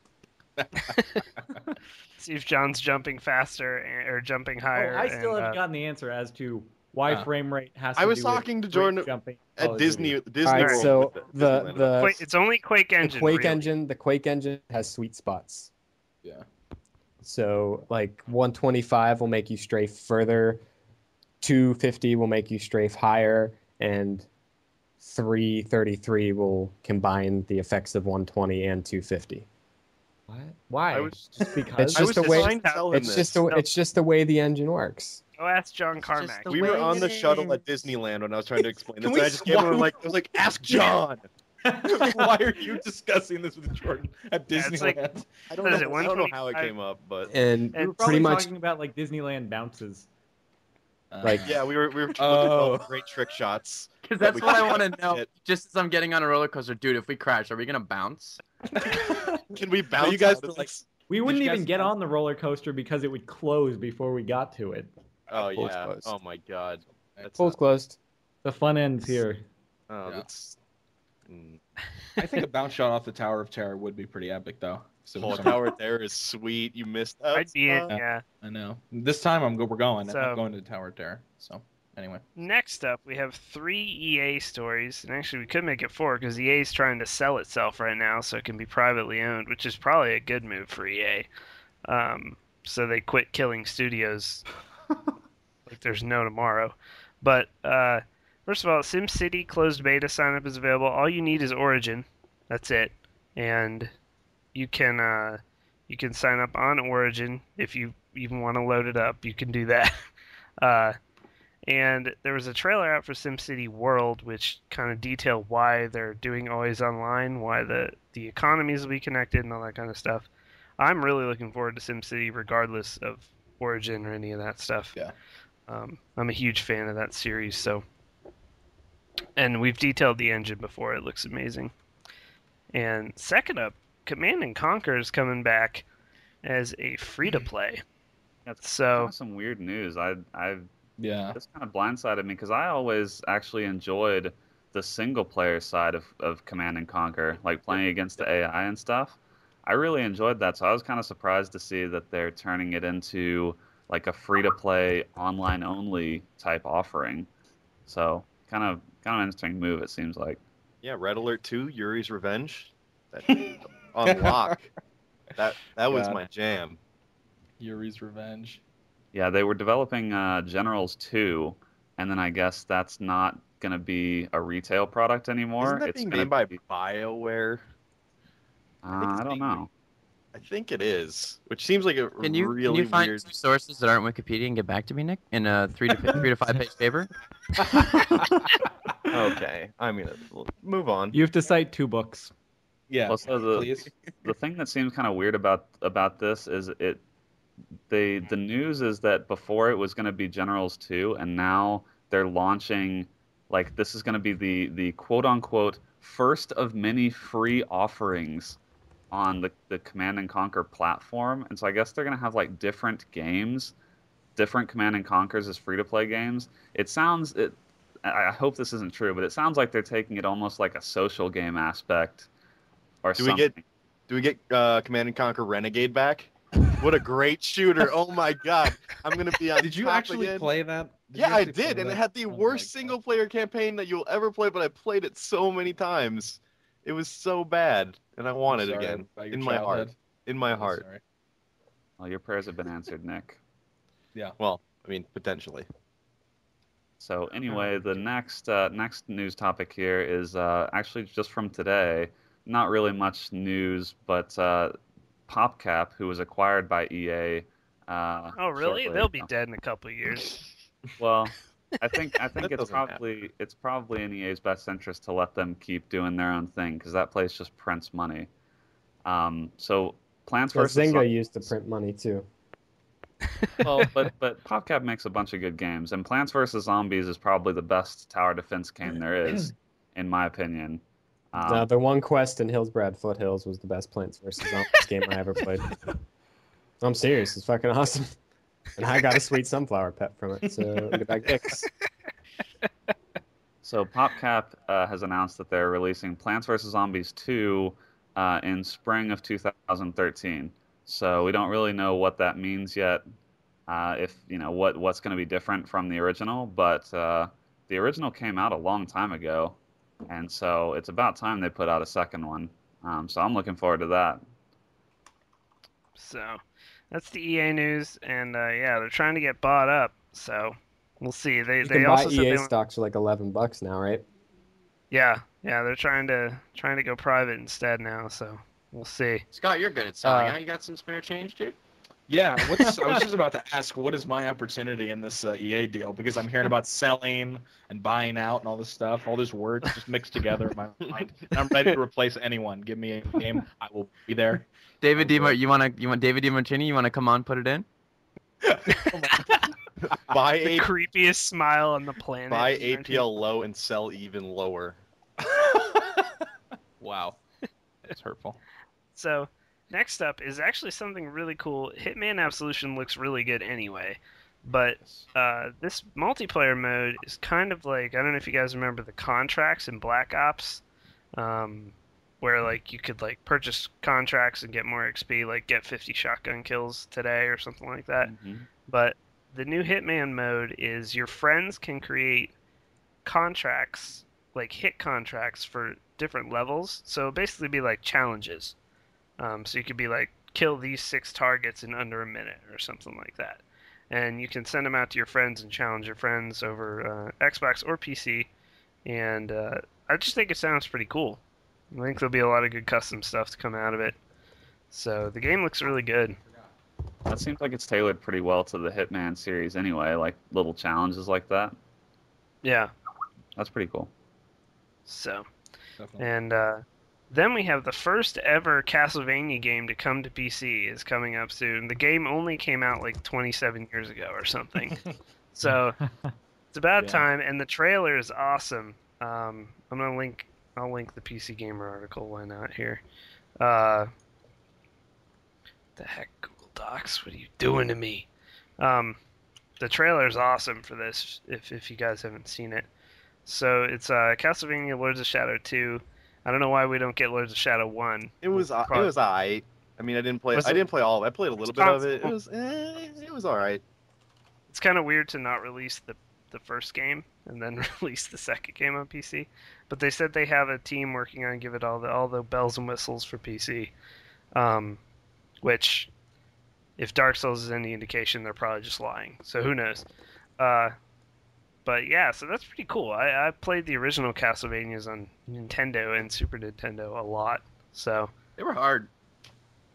See if John's jumping faster or jumping higher. Oh, I still haven't gotten the answer as to why frame rate has to do with talking to Jordan at Disney World. Right, so it's only Quake Engine. The Quake Engine has sweet spots. Yeah. So like 125 will make you strafe further. 250 will make you strafe higher, and 333 will combine the effects of 120 and 250. What? Why? It's just the way the engine works. Oh, that's John Carmack. We were on the shuttle at Disneyland when I was trying to explain this, and I just came over like, I was like, ask John. Why are you discussing this with Jordan at Disneyland? Yeah, like, I don't know how it came up, but and we were pretty much talking about like Disneyland bounces. We were looking for great trick shots. Because that's what I want to know. Just as I'm getting on a roller coaster, dude, if we crash, are we gonna bounce? Can we bounce? You guys like, we wouldn't even get on the roller coaster because it would close before we got to it. Oh yeah. Closed. Oh my god. Pool's closed. The fun ends here. Oh, that's. I think a bounce shot off the Tower of Terror would be pretty epic, though. So Tower of Terror is sweet. You missed that. I'd be in, yeah. I know. This time we're going. So, I'm going to the Tower of Terror. So, anyway. Next up, we have 3 EA stories. And actually, we could make it 4 because EA's trying to sell itself right now so it can be privately owned, which is probably a good move for EA. So they quit killing studios like there's no tomorrow. But, first of all, SimCity closed beta sign-up is available. All you need is Origin. That's it. And you can sign up on Origin if you even want to load it up. You can do that. And there was a trailer out for SimCity World, which kind of detailed why they're doing always online, why the economies will be connected and all that kind of stuff. I'm really looking forward to SimCity regardless of Origin or any of that stuff. Yeah. I'm a huge fan of that series, so... And we've detailed the engine before. It looks amazing. And second up, Command and Conquer is coming back as a free-to-play. That's so some weird news. Yeah, this kind of blindsided me because I always actually enjoyed the single-player side of Command and Conquer, like playing against the AI and stuff. I really enjoyed that, so I was kind of surprised to see that they're turning it into like a free-to-play, online-only type offering. So kind of an interesting move, it seems like. Yeah, Red Alert 2, Yuri's Revenge, that unlock. That was my jam. Yuri's Revenge. Yeah, they were developing Generals 2, and then I guess that's not going to be a retail product anymore. Isn't that it's being made by BioWare? I don't know. I think it is, which seems like a really weird... Can you find some sources that aren't Wikipedia and get back to me, Nick, in a 3 to 5-page paper? Okay, I'm going to move on. You have to cite 2 books. Yeah, also the thing that seems kind of weird about this is it... The news is that before it was going to be Generals 2, and now they're launching, like, this is going to be the quote-unquote first of many free offerings on the Command and Conquer platform. And so I guess they're going to have, like, different games, different Command and Conquers as free-to-play games. I hope this isn't true, but it sounds like they're taking it almost like a social game aspect or something. Do we get Command and Conquer Renegade back? What a great shooter. Oh, my God. I'm going to be on Did you actually again. Play that? Yeah, I did, and it had the worst single-player campaign that you'll ever play, but I played it so many times. It was so bad, and I want it again. In my heart. In my heart. Well, your prayers have been answered, Nick. Yeah. Well, I mean, potentially. So, anyway, the next news topic here is actually just from today. Not really much news, but... PopCap, who was acquired by EA. Oh, really? Shortly. They'll be dead in a couple of years. Well, I think it's probably in EA's best interest to let them keep doing their own thing because that place just prints money. So Plants vs. Zynga used to print money too. Well, but PopCap makes a bunch of good games, and Plants vs. Zombies is probably the best tower defense game there is, in my opinion. The one quest in Hillsbrad Foothills was the best Plants vs. Zombies game I ever played. I'm serious. It's fucking awesome. And I got a sweet sunflower pet from it, so get back dicks. So PopCap has announced that they're releasing Plants vs. Zombies 2 in spring of 2013. So we don't really know what that means yet, if you know what's going to be different from the original, but the original came out a long time ago. And so it's about time they put out a second one. So I'm looking forward to that. So that's the EA news, and they're trying to get bought up. So we'll see. They also said EA stocks are like $11 now, right? Yeah, they're trying to go private instead now. So we'll see. Scott, you're good at selling. You got some spare change, dude? Yeah. I was just about to ask, what is my opportunity in this EA deal? Because I'm hearing about selling and buying out and all this stuff, all these words just mixed together in my mind. And I'm ready to replace anyone. Give me a game, I will be there. David DiMartini, you want David DiMartini? You want to come on, put it in? Buy the creepiest smile on the planet. Buy APL low and sell even lower. Wow, that's hurtful. So. Next up is actually something really cool. Hitman Absolution looks really good anyway, but this multiplayer mode is kind of like, I don't know if you guys remember the contracts in Black Ops, where like you could like purchase contracts and get more XP, like get 50 shotgun kills today or something like that. Mm-hmm. But the new Hitman mode is your friends can create contracts, like hit contracts for different levels. So basically be like challenges. So you could be like, kill these 6 targets in under a minute or something like that. And you can send them out to your friends and challenge your friends over Xbox or PC. And I just think it sounds pretty cool. I think there'll be a lot of good custom stuff to come out of it. So the game looks really good. That seems like it's tailored pretty well to the Hitman series anyway, like little challenges like that. Yeah. That's pretty cool. So, definitely. And... then we have the first ever Castlevania game to come to PC is coming up soon. The game only came out like 27 years ago or something. So it's about time, and the trailer is awesome. I'm going to link I'll link the PC Gamer article, why not, here. The heck, Google Docs, what are you doing to me? The trailer's awesome for this, if you guys haven't seen it. So it's Castlevania Lords of Shadow 2. I don't know why we don't get Lords of Shadow 1. It was alright. I mean, I didn't play all of it. I played a little bit of it. It was alright. It's kind of weird to not release the first game and then release the second game on PC. But they said they have a team working on give it all the bells and whistles for PC. Which, if Dark Souls is any indication, they're probably just lying. So who knows? But yeah, so that's pretty cool. I played the original Castlevanias on Nintendo and Super Nintendo a lot. So they were hard.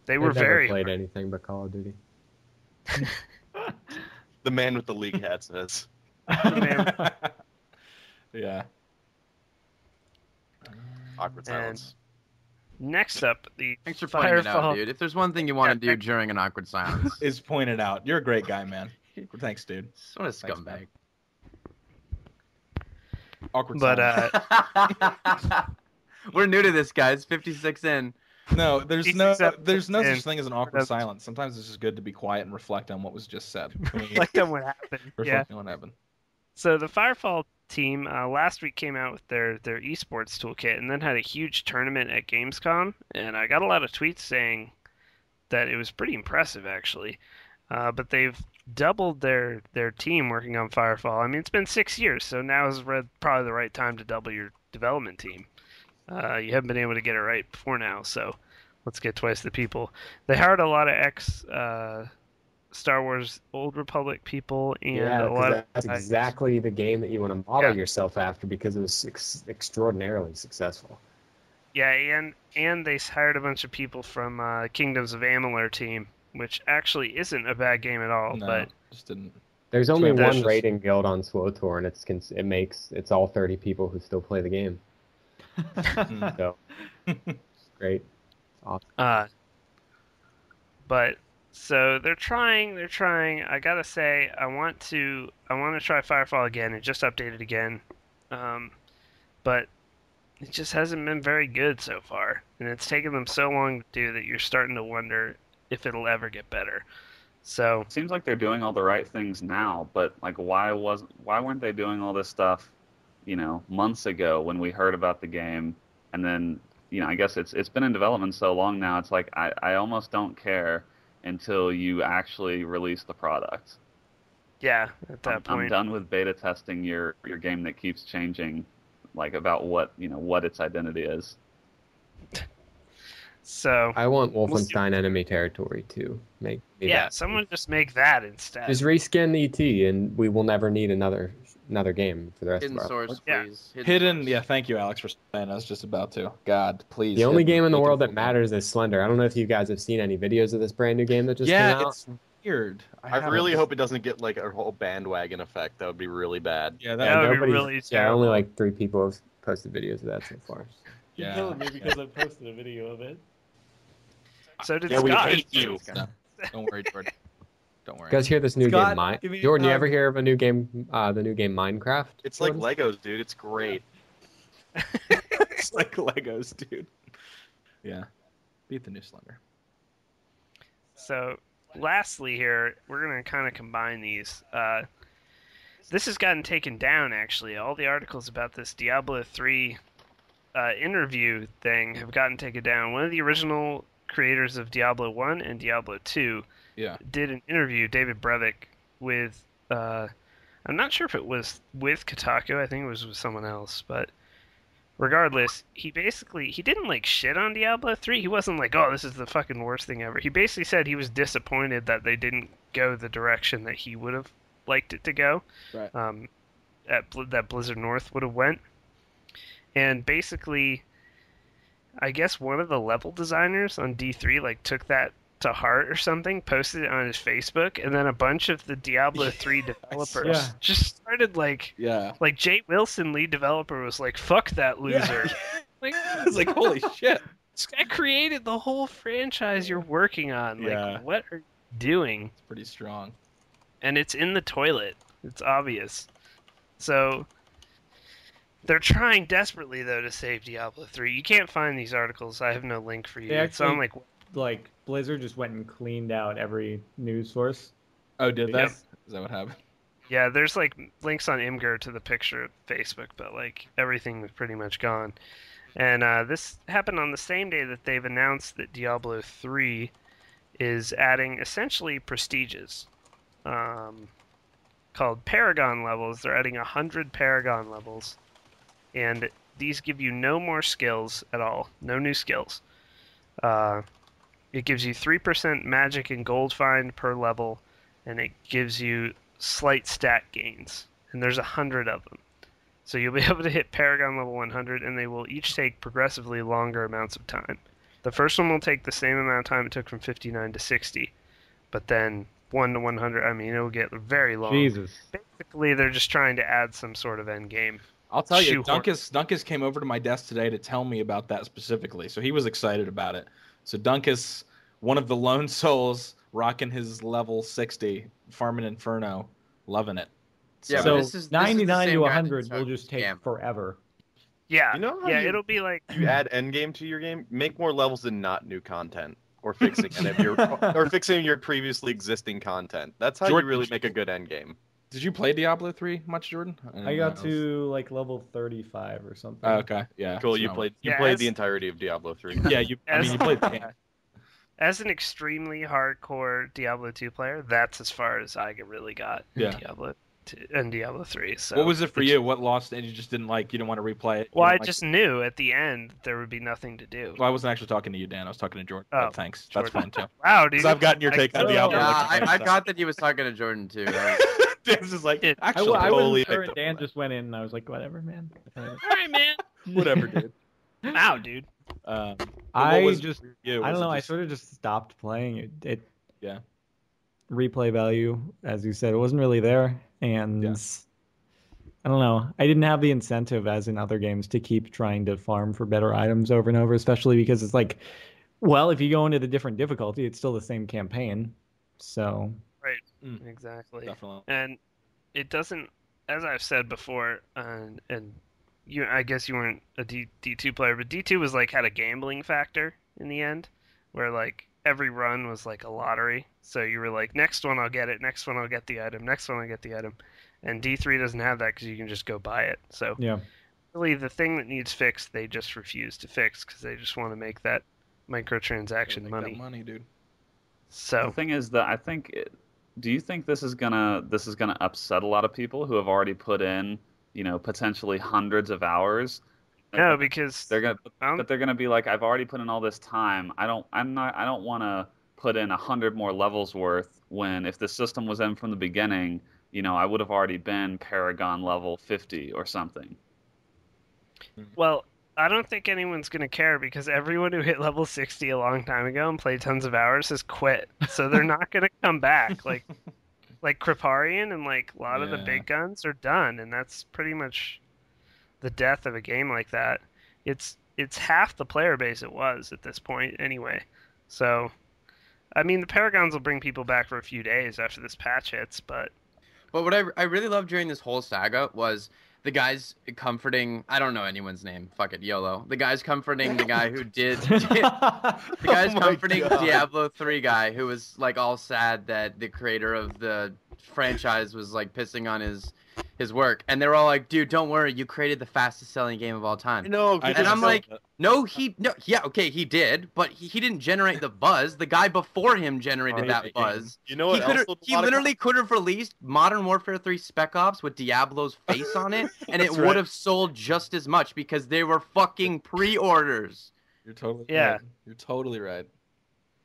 They were very hard. I've never played anything but Call of Duty. The man with the league hat says. Yeah. Awkward silence. Next up, the thanks for pointing it out, dude. If there's one thing you want to do during an awkward silence, is point it out. You're a great guy, man. Thanks, dude. What a scumbag. Awkward silence. But we're new to this, guys. 56 in. No, there's no such thing as an awkward silence. Sometimes it's just good to be quiet and reflect on what was just said. Reflect on what happened. Reflect on what happened. So the Firefall team last week came out with their esports toolkit and then had a huge tournament at Gamescom, and I got a lot of tweets saying that it was pretty impressive, actually. But they've doubled their team working on Firefall. I mean, it's been 6 years, so now is probably the right time to double your development team. You haven't been able to get it right before now, so let's get twice the people. They hired a lot of Star Wars Old Republic people, and a lot of... That's exactly the game that you want to model yourself after, because it was extraordinarily successful. Yeah, and they hired a bunch of people from Kingdoms of Amalur team, which actually isn't a bad game at all, but... just didn't. There's only one raiding guild on SWTOR, and it's all 30 people who still play the game. So, great. Awesome. But... So they're trying. I gotta say, I want to try Firefall again. It just updated again, but it just hasn't been very good so far, and it's taken them so long to do that you're starting to wonder if it'll ever get better. So it seems like they're doing all the right things now, but like why weren't they doing all this stuff, months ago when we heard about the game, and then I guess it's been in development so long now. It's like I almost don't care until you actually release the product. Yeah, at that point. I'm done with beta testing your game that keeps changing, like about what its identity is. So I want Wolfenstein Enemy Territory to make. Someone just make that instead. Just reskin ET, and we will never need another game for the rest of our life. Please. Hidden, yeah, thank you, Alex, for saying. I was just about to. God, please. The only game in the world that matters is Slender. I don't know if you guys have seen any videos of this brand new game that just came out. Yeah, it's weird. I really hope it doesn't get like a whole bandwagon effect. That would be really bad. Yeah, that would be really terrible. Yeah, only like 3 people have posted videos of that so far. You're killing me because I posted a video of it. So did Scott. Yeah, we hate you. Don't worry, Jordan. Don't worry. You guys hear this new game, Jordan? You ever hear of a new game? The new game Minecraft. It's Jordan? Like Legos, dude. It's great. It's like Legos, dude. Yeah, beat the new Slender. So, lastly, here we're gonna kind of combine these. This has gotten taken down. Actually, all the articles about this Diablo 3 interview thing have gotten taken down. One of the original creators of Diablo 1 and Diablo 2. Yeah. Did an interview, David Brevik, with I'm not sure if it was with Kotaku, I think it was with someone else, but regardless, he didn't like shit on Diablo 3. He wasn't like, oh, this is the fucking worst thing ever. He basically said he was disappointed that they didn't go the direction that he would have liked it to go. Right. That Blizzard North would have went. And basically, I guess one of the level designers on D3 took that to heart or something, posted it on his Facebook, and then a bunch of the Diablo 3 developers just started like Jay Wilson, lead developer, was like, fuck that loser. Yeah. It's like, holy shit. This guy created the whole franchise you're working on. What are you doing? It's pretty strong. And it's in the toilet. It's obvious. So They're trying desperately, though, to save Diablo 3. You can't find these articles. I have no link for you. Actually, so I'm like Blizzard just went and cleaned out every news source. Oh, did that? Yep. Is that what happened? Yeah, there's like links on Imgur to the picture of Facebook, but like everything was pretty much gone. And this happened on the same day that they've announced that Diablo 3 is adding essentially prestiges called Paragon levels. They're adding 100 Paragon levels. And these give you no more skills at all. No new skills. It gives you 3% magic and gold find per level, and it gives you slight stat gains. And there's 100 of them. So you'll be able to hit Paragon level 100, and they will each take progressively longer amounts of time. The first one will take the same amount of time it took from 59 to 60. But then 1 to 100, I mean, it'll get very long. Jesus. Basically, they're just trying to add some sort of end game. I'll tell you, Dunkus came over to my desk today to tell me about that specifically. So he was excited about it. So Dunkus, one of the lone souls, rocking his level 60, farming Inferno, loving it. So, yeah, so this 99 is to 100 will just take forever. Yeah, you know it'll be like... You add endgame to your game, make more levels and not new content. Or fixing, or fixing your previously existing content. That's how Jordan, you really make a good endgame. Did you play Diablo 3 much, Jordan? I got to like level 35 or something. Oh, okay, yeah. Cool. So you played the entirety of Diablo 3. Yeah, I mean you played. Yeah. As an extremely hardcore Diablo 2 player, that's as far as I really got. Yeah. Diablo 2 and Diablo 3. So what was it for you? What lost and you just didn't like? You didn't want to replay it. Well, I just knew at the end there would be nothing to do. Well, I wasn't actually talking to you, Dan. I was talking to Jordan. Oh, thanks. Jordan. That's fine too. Wow, dude. I've gotten your take on Diablo. Yeah, I thought that he was talking to Jordan too. Right? Dan's just like, actually, I was sure, and Dan just went in, and I was like, whatever, man. All right, man. Whatever, dude. Wow, dude. I don't know. I sort of just stopped playing it. Yeah. Replay value, as you said, it wasn't really there, and I don't know. I didn't have the incentive, as in other games, to keep trying to farm for better items over and over, especially because it's like, well, if you go into the different difficulty, it's still the same campaign, so. Mm. Exactly. Definitely. And it doesn't, as I've said before, and you, I guess you weren't a D2 player, but D2 was like had a gambling factor in the end, where like every run was like a lottery. So you were like, next one I'll get it, next one I'll get the item, next one I'll get the item. And D3 doesn't have that because you can just go buy it. So really the thing that needs fixed, they just refuse to fix because they just want to make that microtransaction money. That money, dude. So the thing is that I think. Do you think this is gonna upset a lot of people who have already put in, you know, potentially hundreds of hours? No, because they're gonna be like, I've already put in all this time. I don't want to put in 100 more levels worth when if the system was in from the beginning, you know, I would have already been Paragon level 50 or something. Well, I don't think anyone's going to care because everyone who hit level 60 a long time ago and played tons of hours has quit. So they're not going to come back. Like Kriparian and like a lot of the big guns are done. And that's pretty much the death of a game like that. It's half the player base it was at this point anyway. So, I mean, the Paragons will bring people back for a few days after this patch hits. But what I really loved during this whole saga was... The guy's comforting... I don't know anyone's name. Fuck it, YOLO. The guy's comforting the guy who did... the guy's comforting Diablo 3 guy who was, like, all sad that the creator of the franchise was, like, pissing on his work. And they were all like, dude, don't worry. You created the fastest-selling game of all time. No, and I'm like, he did, but he didn't generate the buzz. The guy before him generated that buzz. You know what else? He literally could have released Modern Warfare 3 Spec Ops with Diablo's face on it, and it would have sold just as much because they were fucking pre-orders. You're totally right. You're totally right.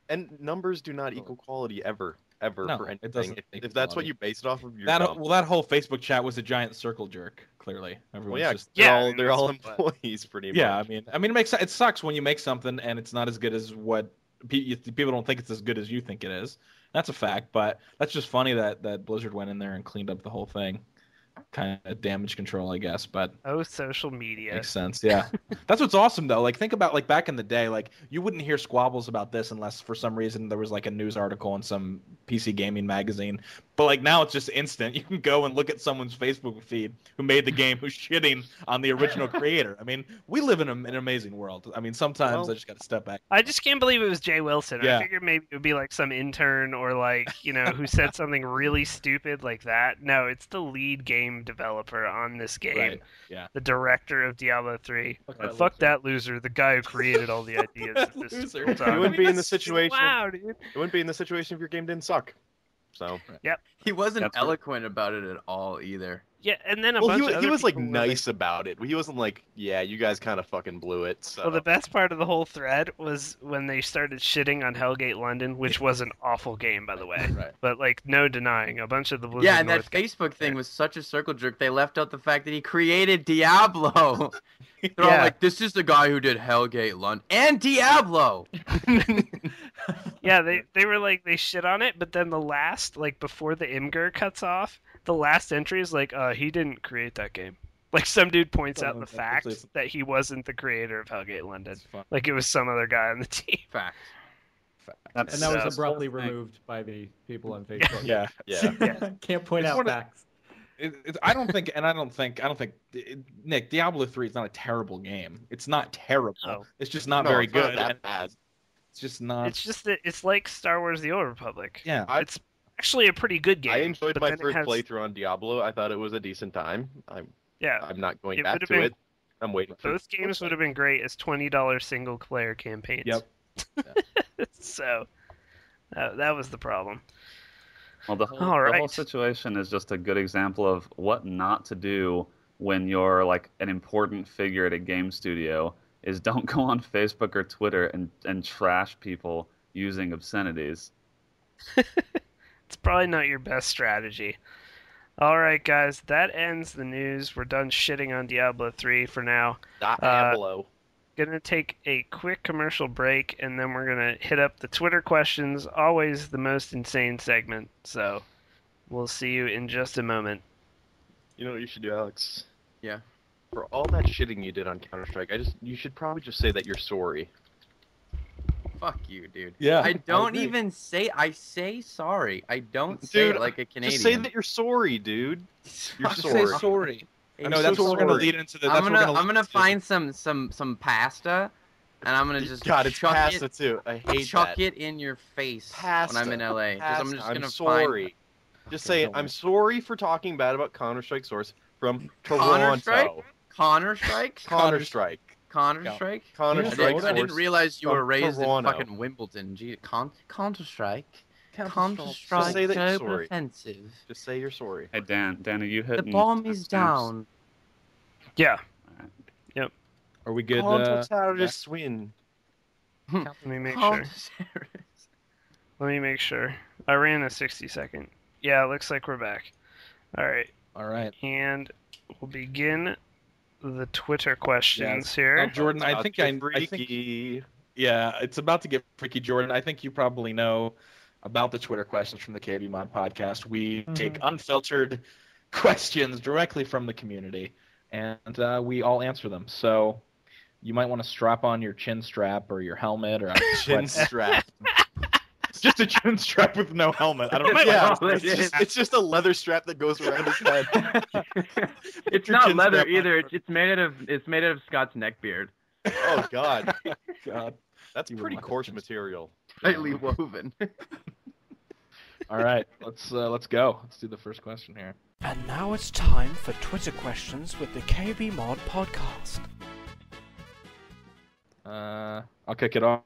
And numbers do not equal quality ever for anything. It doesn't if that's quality. What you base it off of, your that whole Facebook chat was a giant circle jerk. Clearly, everyone's they're all employees pretty much. Yeah, I mean, it makes it sucks when you make something and it's not as good as what people don't think it's as good as you think it is. That's a fact, but that's just funny that Blizzard went in there and cleaned up the whole thing. Kind of damage control, I guess, but social media makes sense. Yeah, that's what's awesome though. Like, think about like back in the day, like you wouldn't hear squabbles about this unless for some reason there was like a news article in some PC gaming magazine But like now it's just instant. You can go and look at someone's Facebook feed who made the game, who's shitting on the original creator. I mean, we live in an amazing world. I mean, sometimes I just got to step back. I just can't believe it was Jay Wilson. Yeah. I figured maybe it would be like some intern or like, you know, who said something really stupid like that. No, it's the lead game developer on this game. Right. Yeah. The director of Diablo 3. Fuck that loser, the guy who created all the ideas of this loser. Whole time. You wouldn't be in the situation. Wow, dude. You wouldn't be in the situation if your game didn't suck. So yep, he wasn't eloquent about it at all either. Yeah, and then he was like nice about it. He wasn't like, yeah, you guys kind of fucking blew it. So. Well, the best part of the whole thread was when they started shitting on Hellgate London, which was an awful game, by the way. Right. But like, no denying, a bunch of the Blizzard and North that Facebook thing was such a circle jerk. They left out the fact that he created Diablo. They're all like, this is the guy who did Hellgate London and Diablo. Yeah, they were like, they shit on it, but then the last, like before the Imgur cuts off, the last entry is like, he didn't create that game. Like some dude points out the fact that he wasn't the creator of Hellgate London. Like it was some other guy on the team. Fact. And that was abruptly removed by the people on Facebook. Yeah. Can't point out facts. I don't think Nick, Diablo 3 is not a terrible game. It's not terrible. No. It's just not very good. Not that bad. It's just not. It's just that it's like Star Wars: The Old Republic. Yeah, it's actually a pretty good game. I enjoyed my first playthrough on Diablo. I thought it was a decent time. I'm not going back to it. I'm waiting. Both games would have been great as $20 single player campaigns. Yep. Yeah. So that was the problem. Well, the whole situation is just a good example of what not to do when you're like an important figure at a game studio. Is don't go on Facebook or Twitter and trash people using obscenities. It's probably not your best strategy. All right, guys, that ends the news. We're done shitting on Diablo 3 for now. Diablo. Gonna take a quick commercial break, and then we're gonna hit up the Twitter questions. Always the most insane segment. So we'll see you in just a moment. You know what you should do, Alex? Yeah. For all that shitting you did on Counter-Strike, you should probably just say that you're sorry. Fuck you, dude. Yeah. I don't even say. I say sorry. I don't say it like a Canadian. Just say that you're sorry, dude. You're sorry. Say sorry. I know that's what we're gonna lead into. I'm gonna find some pasta, and I'm gonna just chuck pasta too. I hate chuck it in your face when I'm in LA. I'm sorry. Just say I'm sorry for talking bad about Counter-Strike source from Toronto. Counter-Strike? I didn't realize you were raised in fucking Wimbledon. Gee, Counter-Strike? Counter-Strike is so offensive. Just say you're sorry. Hey, Dan, are you hitting... The bomb is down. Yeah. Yep. Are we good? Counter-terrorists win. Let me make sure. Let me make sure. I ran a 60-second. Yeah, looks like we're back. All right. And we'll begin... the Twitter questions here. Jordan, it's about to get freaky, Jordan. I think you probably know about the Twitter questions from the KB Mod Podcast. We take unfiltered questions directly from the community, and we all answer them. So you might want to strap on your chin strap or your helmet or a chin strap. It's just a chin strap with no helmet. I don't know. It's just a leather strap that goes around his head. It's not leather either. It's made out of Scott's neck beard. Oh God. That's pretty coarse material. Lightly woven. All right, let's go. Let's do the first question here. And now it's time for Twitter questions with the KB Mod Podcast. I'll kick it off.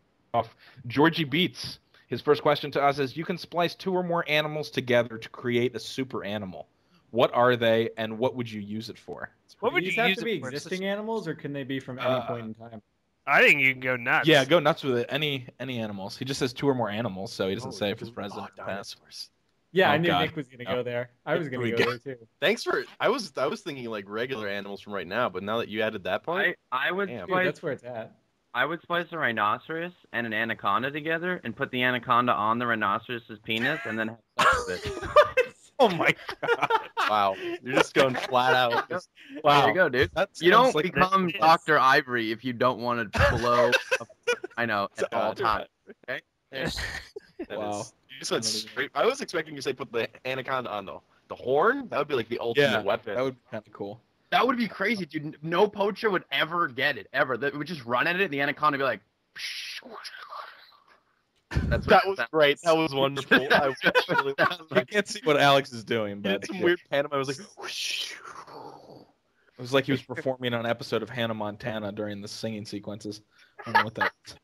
Georgie Beats. His first question to us is, you can splice two or more animals together to create a super animal. What are they, and what would you use it for? What would you use it for? Existing animals, or can they be from any point in time? I think you can go nuts. Yeah, go nuts with it. Any animals. He just says two or more animals, so he doesn't say if it's present or past. Yeah, I knew Nick was going to go there. I was going to go there, too. Thanks for... I was thinking, like, regular animals from right now, but now that you added that point... I would... Damn, dude, that's where it's at. I would splice a rhinoceros and an anaconda together and put the anaconda on the rhinoceros' penis and then have sex with it. Oh my God. Wow. You're just going flat out. Wow. There you go, dude. You don't become Dr. Ivory if you don't want to blow up, I know, at all times. Okay? Wow. said straight. I was expecting you to say put the anaconda on the horn. That would be like the ultimate weapon. That would be kind of cool. That would be crazy, dude. No poacher would ever get it, ever. They would just run at it, and the anaconda would be like... That's that was great. That was wonderful. I really can't see what Alex is doing, but... It's some weird pantomime. I was like... It was like he was performing on an episode of Hannah Montana during the singing sequences. I don't know what that is.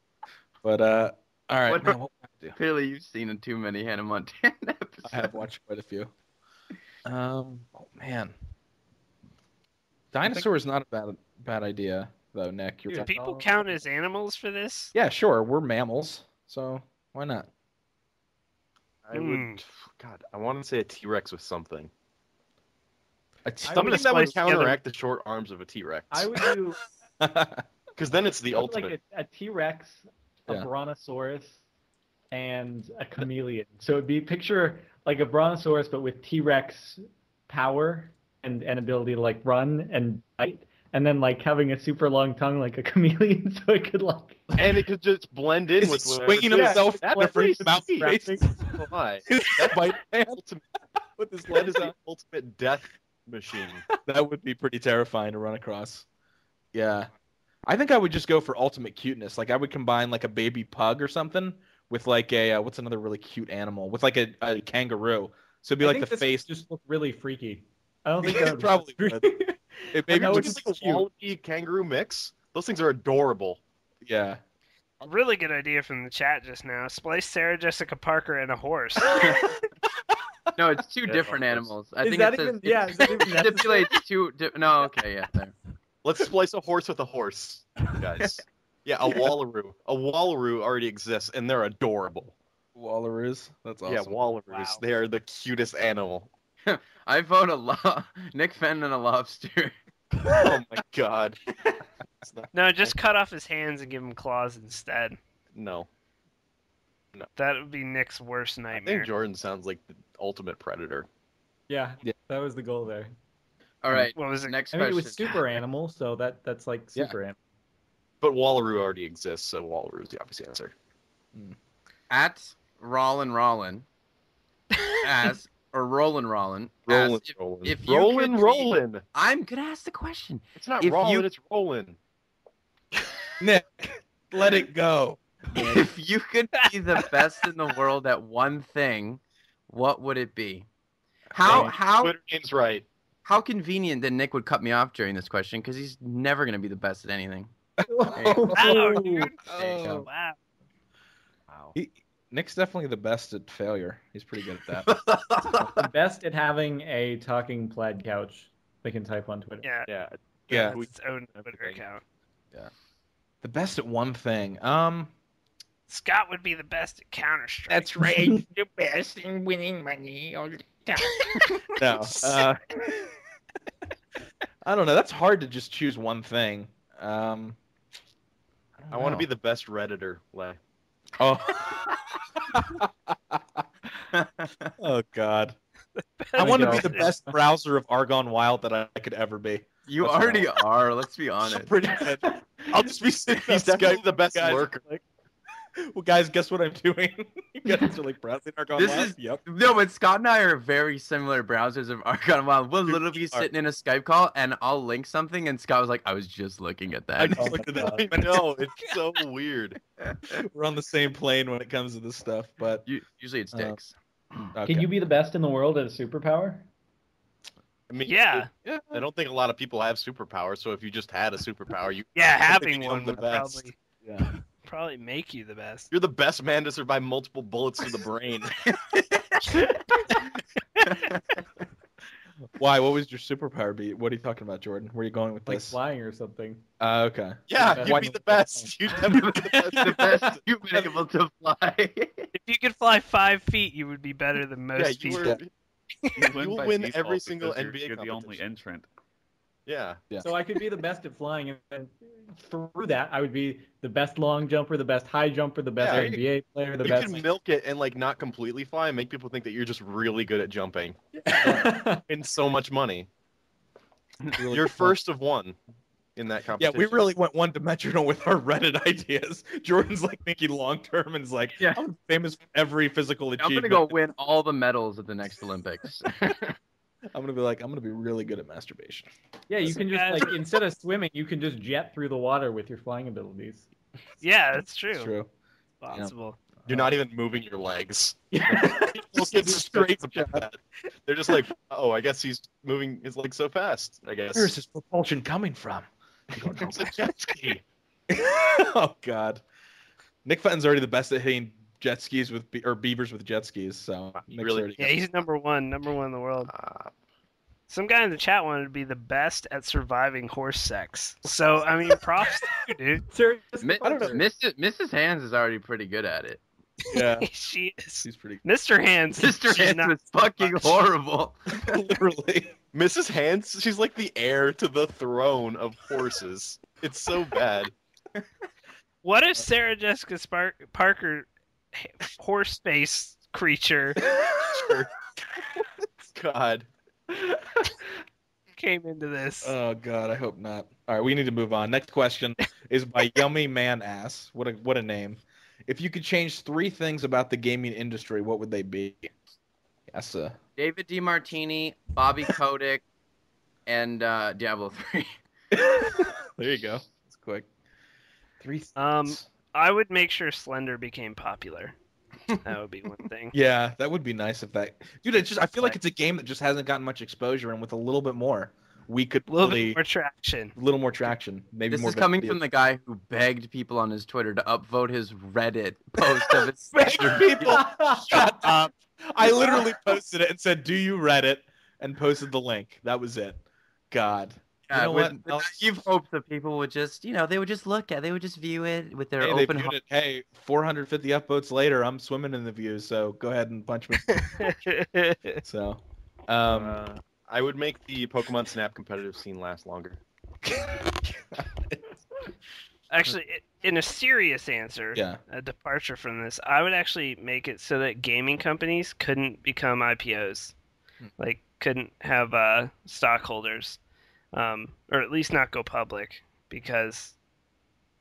But, all right. Man, what do I do? Clearly, you've seen too many Hannah Montana episodes. I have watched quite a few. Oh, man. Dinosaur is not a bad idea, though, Nick. Do people count as animals for this? Yeah, sure. We're mammals, so why not? I would... God, I want to say a T-Rex with something. Something that would counteract the short arms of a T-Rex. I would do... Because then it's the ultimate. Like a T-Rex, a brontosaurus, and a chameleon. So it'd be picture like a brontosaurus, but with T-Rex power... And ability to like run and bite, and then like having a super long tongue like a chameleon, so it could like and it could just blend in with swinging himself at different mouth faces. Why? With this lead is the ultimate death machine. That would be pretty terrifying to run across. Yeah, I think I would just go for ultimate cuteness. Like I would combine like a baby pug or something with like a what's another really cute animal with like a kangaroo. So it'd be like the face just look really freaky. I don't think that would probably would. It maybe just like a wallaby kangaroo mix. Those things are adorable. Yeah. A really good idea from the chat just now. Splice Sarah Jessica Parker and a horse. No, it's two different animals. I think that says, yeah, it stipulates two. No, okay, yeah. There. Let's splice a horse with a horse, guys. Yeah, a wallaroo. A wallaroo already exists, and they're adorable. Wallaroos? That's awesome. Yeah, wallaroos. Wow. They are the cutest animal. I vote Nick Fenton and a lobster. Oh my god. No, just cut off his hands and give him claws instead. No. That would be Nick's worst nightmare. I think Jordan sounds like the ultimate predator. Yeah, that was the goal there. Alright, what was the next question? I mean, it was super animal, so that's like super animal. But wallaroo already exists, so wallaroo is the obvious answer. At Rollin' as... Or Rollin'. I'm going to ask the question. It's not Rollin', it's Rollin'. Nick, let it go. If you could be the best in the world at one thing, what would it be? How convenient that Nick would cut me off during this question, because he's never going to be the best at anything. Wow. Nick's definitely the best at failure. He's pretty good at that. The best at having a talking plaid couch they can type on Twitter. Yeah. It's its own Twitter account. Yeah. The best at one thing. Scott would be the best at Counter-Strike. That's right. The best in winning money all the time. No. I don't know. That's hard to just choose one thing. I want to be the best Redditor, Lay. Oh. Oh god! I want to be the best browser of Argon Wild that I could ever be. You already are. Let's be honest. I'll just be sitting. He's definitely the best lurker. Well, guys, guess what I'm doing? You guys are like browsing Argon Wild. No, but Scott and I are very similar browsers of Argon Wild. We'll literally be sitting in a Skype call, and I'll link something, and Scott was like, "I was just looking at that." I just looked at that. I know, it's so weird. We're on the same plane when it comes to this stuff, but usually it sticks. Okay. Can you be the best in the world at a superpower? I mean, yeah. I don't think a lot of people have superpowers, so if you just had a superpower, you having one would probably probably make you the best. You're the best man to survive multiple bullets to the brain. Why? What was your superpower be? What are you talking about, Jordan? Where are you going with this? Like flying or something. Okay. Yeah, you'd be the best. You'd be the best. You've been able to fly. If you could fly 5 feet, you would be better than most people. You will win every single NBA competition. You're the only entrant. Yeah. So I could be the best at flying, and through that, I would be the best long jumper, the best high jumper, the best NBA player, the best... You can milk it and, like, not completely fly and make people think that you're just really good at jumping. And so much money. Really you're first of one. in that competition. Yeah, we really went one-dimensional with our Reddit ideas. Jordan's like thinking long-term and is like, yeah, I'm famous for every physical achievement. I'm going to go win all the medals at the next Olympics. I'm going to be like, I'm going to be really good at masturbation. Yeah, you can just, like, instead of swimming, you can just jet through the water with your flying abilities. Yeah, that's true. It's true. Possible. Yeah. You're not even moving your legs. Straight shot. They're just like, oh, I guess he's moving his legs so fast. I guess. Where's his propulsion coming from? It's a jet ski. Oh God, Nick Fenton's already the best at hitting jet skis with beavers with jet skis. So really, yeah, he's number one in the world. Some guy in the chat wanted to be the best at surviving horse sex. So I mean, props to you, dude. I don't know. Mrs. Hands is already pretty good at it. Yeah, she is. She's pretty good. Mr. Hands. Mr. Hands is fucking horrible. Literally. Mrs. Hands, she's like the heir to the throne of horses. It's so bad. What if Sarah Jessica Parker, horse face creature, God, came into this? Oh God, I hope not. All right, we need to move on. Next question is by Yummy Man Ass. What a name. If you could change three things about the gaming industry, what would they be? Yes, sir. David DeMartini, Bobby Kotick, and Diablo 3. There you go. That's quick. Three things. I would make sure Slender became popular. That would be one thing. Yeah, that would be nice if that. Dude, it's just, I feel like it's a game that just hasn't gotten much exposure, and with a little bit more, we could bit more traction. A little more traction. Maybe this more is coming from the guy who begged people on his Twitter to upvote his Reddit post of his begged people. Shut up. I literally posted it and said, "Do you Reddit?" and posted the link. That was it. God. You know what? You've hoped that people would just, you know, they would just look at, they would just view it with their open heart. Hey, 450 upvotes later, I'm swimming in the views, so go ahead and punch me. So, I would make the Pokemon Snap competitive scene last longer. Actually, in a serious answer, a departure from this, I would actually make it so that gaming companies couldn't become IPOs. Like, couldn't have stockholders. Or at least not go public, because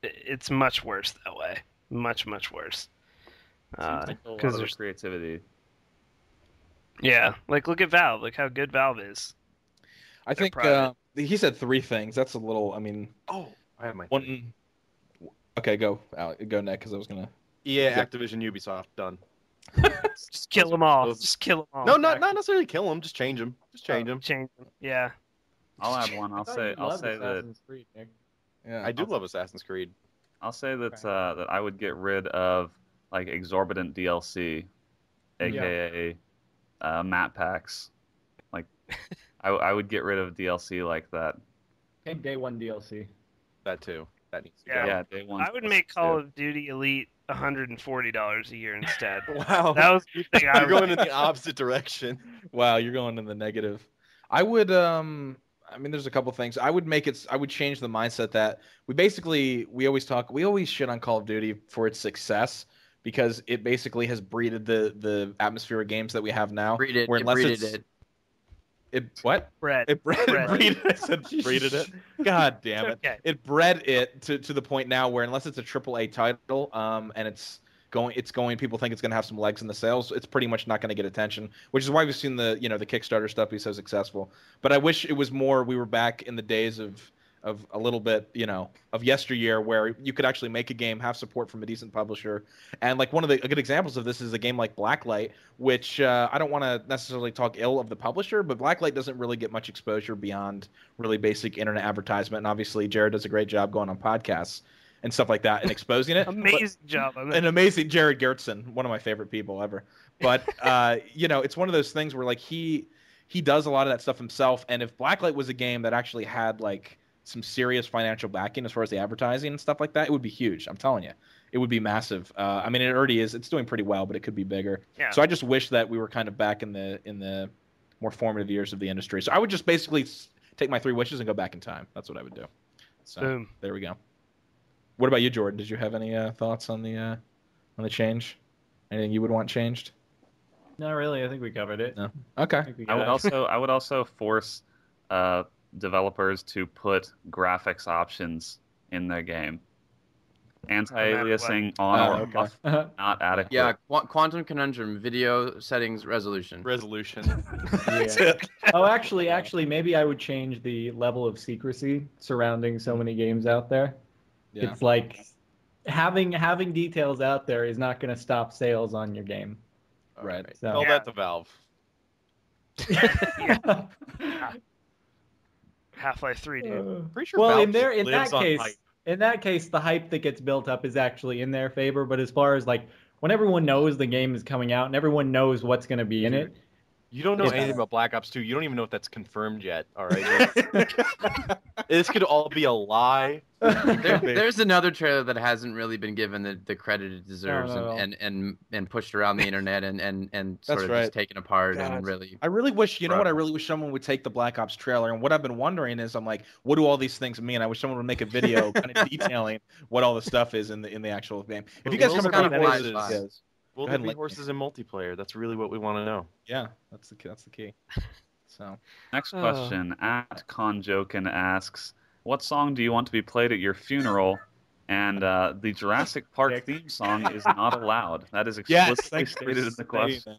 it's much worse that way. Much, much worse. Because there's creativity. Yeah, like look at Valve, like how good Valve is. I think he said three things. That's a little, I mean. Oh, I have my one. Okay, go Nick, because I was gonna. Yeah, Activision, Ubisoft, done. Just kill them all. Just kill them all. No, not necessarily kill them. Just change them. Just change them. Yeah. I'll have one. I'll say that. Creed, Nick. Yeah, I do love Assassin's Creed. I'll say that that I would get rid of like exorbitant DLC, aka. Yeah. Map packs, like I would get rid of DLC like that. And day one DLC. That too. That needs to go. Yeah, day one. I would make Call of Duty Elite $140 a year instead. Wow, that was the thing. You're going in the opposite direction. Wow, you're going in the negative. I would. I mean, there's a couple things I would make it. I would change the mindset that we always shit on Call of Duty for its success, because it basically has breeded the atmosphere of games that we have now. God damn it. Okay. It bred it to the point now where unless it's a AAA title, and people think it's going to have some legs in the sales, it's pretty much not going to get attention, which is why we've seen the, you know, the Kickstarter stuff be so successful. But I wish it was more, we were back in the days of a little bit, you know, of yesteryear, where you could actually make a game, have support from a decent publisher. And like a good examples of this is a game like Blacklight, which I don't want to necessarily talk ill of the publisher, but Blacklight doesn't really get much exposure beyond really basic internet advertisement. And obviously Jared does a great job going on podcasts and stuff like that and exposing it. Amazing job. Jared Gertson, one of my favorite people ever. But, you know, it's one of those things where like he does a lot of that stuff himself. And if Blacklight was a game that actually had like some serious financial backing as far as the advertising and stuff like that, it would be huge. I'm telling you, it would be massive. I mean, it already is. It's doing pretty well, but it could be bigger. Yeah. So I just wish that we were kind of back in the more formative years of the industry. So I would just basically take my three wishes and go back in time. That's what I would do. So boom. There we go. What about you, Jordan? Did you have any thoughts on the change? Anything you would want changed? Not really. I think we covered it. No. Okay. I would also force developers to put graphics options in their game. Anti-aliasing on or off, not adequate. Yeah, quantum conundrum, video settings, resolution. Oh, actually, maybe I would change the level of secrecy surrounding so many games out there. Yeah. It's like having details out there is not going to stop sales on your game. Right. So, tell that to Valve. Half-Life 3, dude. Pretty sure Valve in that case, the hype that gets built up is actually in their favor. But as far as like when everyone knows the game is coming out and everyone knows what's going to be in it, you don't know anything about Black Ops 2. You don't even know if that's confirmed yet. All right, this could all be a lie. There's another trailer that hasn't really been given the credit it deserves and pushed around the internet and sort of just taken apart and really. I really wish I really wish someone would take the Black Ops trailer. And what I've been wondering is, I'm like, what do all these things mean? I wish someone would make a video kind of detailing what all the stuff is in the actual game. If you guys come across. Will there be horses in multiplayer? That's really what we want to know. Yeah, that's the key. So, next question. At Conjokin asks, what song do you want to be played at your funeral? And the Jurassic Park theme song is not allowed. That is explicitly stated in the question.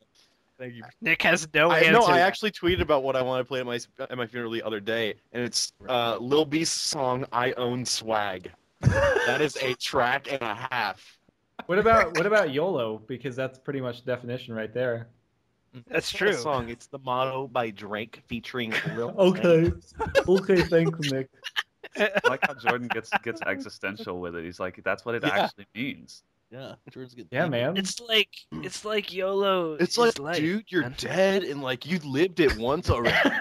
Thank you. Nick has no answer. No, I actually tweeted about what I want to play at my funeral the other day, and it's Lil B's song, I Own Swag. That is a 1.5 tracks. What about YOLO? Because that's pretty much the definition right there. That's true. That song. It's the motto by Drake featuring Lil. Okay, thanks, Nick. I like how Jordan gets existential with it. He's like, that's what it actually means. Yeah, Jordan's good. Yeah, man. It's like YOLO. It's like, dude, you're dead, and like you lived it once already.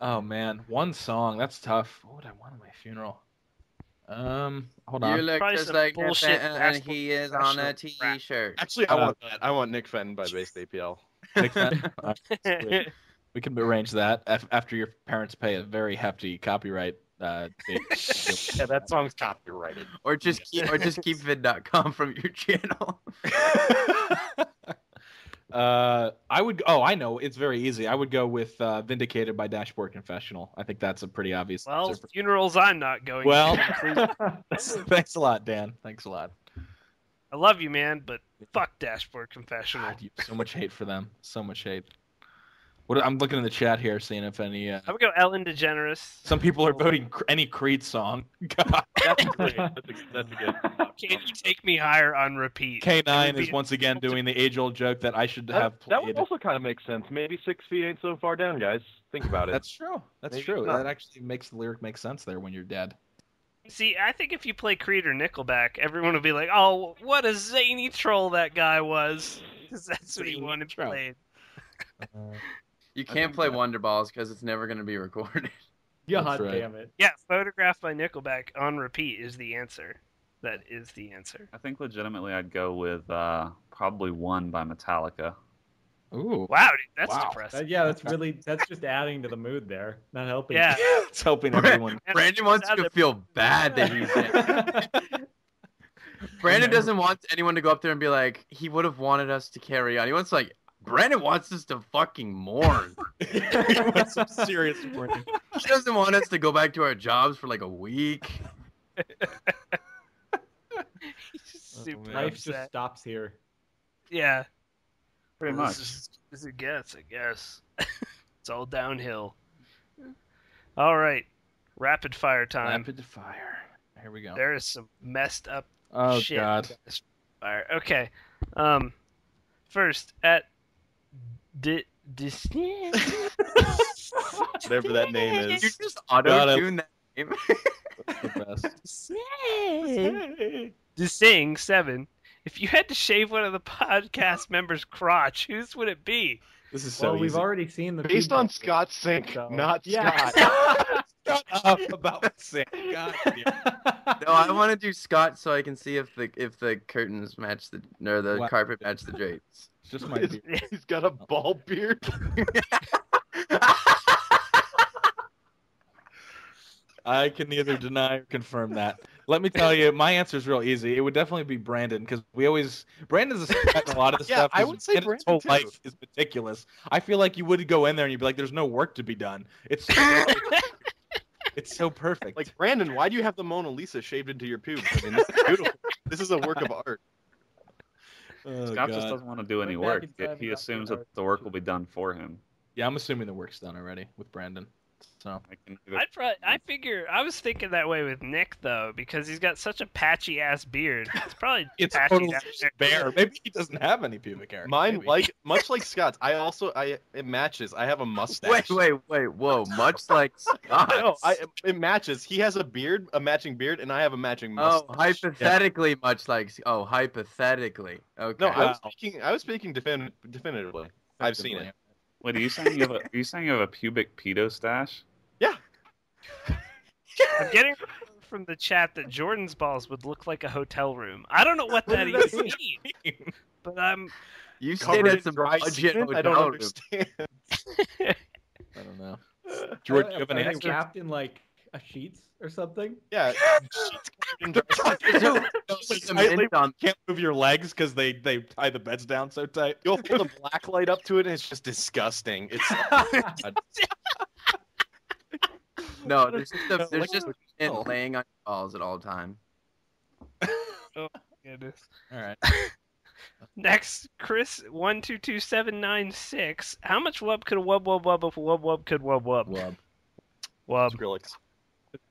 Oh man, one song. That's tough. What would I want at my funeral? Hold on. You look just like Nick Fenton, and he is on a T-shirt. Actually, I want that. I want Nick Fenton by Based APL. Nick Fenton. We can arrange that after your parents pay a very hefty copyright. Yeah, that song's copyrighted. Or just keep vid.com from your channel. I would. Oh, I know. It's very easy. I would go with "Vindicated" by Dashboard Confessional. I think that's a pretty obvious. Well, answer. Funerals, I'm not going. Well, thanks a lot, Dan. Thanks a lot. I love you, man, but fuck Dashboard Confessional. God, you have so much hate for them. So much hate. What? I'm looking in the chat here, seeing if any. I would go Ellen DeGeneres. Some people are voting any Creed song. God, that's great. That's a good. Can you take me higher on repeat? K9 is once again doing the age-old joke that I should have played. That would also kind of make sense. Maybe 6 feet ain't so far down, guys. Think about it. That's true. That's true. That actually makes the lyric make sense there when you're dead. See, I think if you play Creed or Nickelback, everyone would be like, "Oh, what a zany troll that guy was," because that's what he wanted to play. You can't play Wonderballs because it's never going to be recorded. God damn it! Yeah, "Photographed by Nickelback" on repeat is the answer. That is the answer. I think legitimately, I'd go with probably "One" by Metallica. Ooh! Wow, dude, that's depressing. Yeah, that's just adding to the mood there. Not helping. Yeah, it's helping everyone. Brandon wants to feel bad that he's there. Brandon doesn't want anyone to go up there and be like, he would have wanted us to carry on. He wants like. Brandon wants us to fucking mourn. He wants some serious mourning. He doesn't want us to go back to our jobs for like a week. Life just stops here. Yeah. Pretty much. This is a guess, I guess. It's all downhill. All right. Rapid fire time. Rapid fire. Here we go. There is some messed up shit. Oh, God. Fire. Okay. First, at... whatever that name is. You just auto-tune that name. That's the best. Sing 7. If you had to shave one of the podcast members' crotch, whose would it be? This is so easy. We've already seen the based on Scott's Sink, not Scott. Shut up about Sink. God damn. No, I want to do Scott so I can see if the curtains match the or the carpet match the drapes. Just my beard. He's got a bald beard. I can neither deny or confirm that. Let me tell you, my answer is real easy. It would definitely be Brandon, because we always Brandon's a lot of the stuff. I would say Brandon's whole life is meticulous. I feel like you would go in there and you'd be like, "There's no work to be done." It's so, it's so perfect. Like, Brandon, why do you have the Mona Lisa shaved into your pubes? I mean, this is beautiful. This is a work of art. Oh, Scott just doesn't want to do any work. He assumes that the work will be done for him. Yeah, I'm assuming the work's done already with Brandon. So I figure I was thinking that way with Nick though, because he's got such a patchy ass beard. It's probably it's patchy totally bare. Maybe he doesn't have any pubic hair. Mine, maybe. Like much like Scott's. It matches. I have a mustache. Wait, whoa! Much like Scott's. No, it matches. He has a matching beard, and I have a matching mustache. Oh, hypothetically, yeah. Much like. Oh, hypothetically. Okay. No, I was speaking definitively. I've seen it. Wait, are you saying you have a pubic pedo stash? Yeah. I'm getting from the chat that Jordan's balls would look like a hotel room. I don't know what that even means, but I'm. You stayed at some budget hotel room. I don't understand. I don't know. Jordan, you have an answer? Wrapped in like a sheets or something. Yeah. Can't move your legs because they tie the beds down so tight. You'll put the blacklight up to it, and it's just disgusting. It's no, there's just a laying on your balls at all time. Oh goodness! All right. Next, Chris 122796. How much wub could a wub wub wub if a wub wub could wub wub? Wub. Skrillex.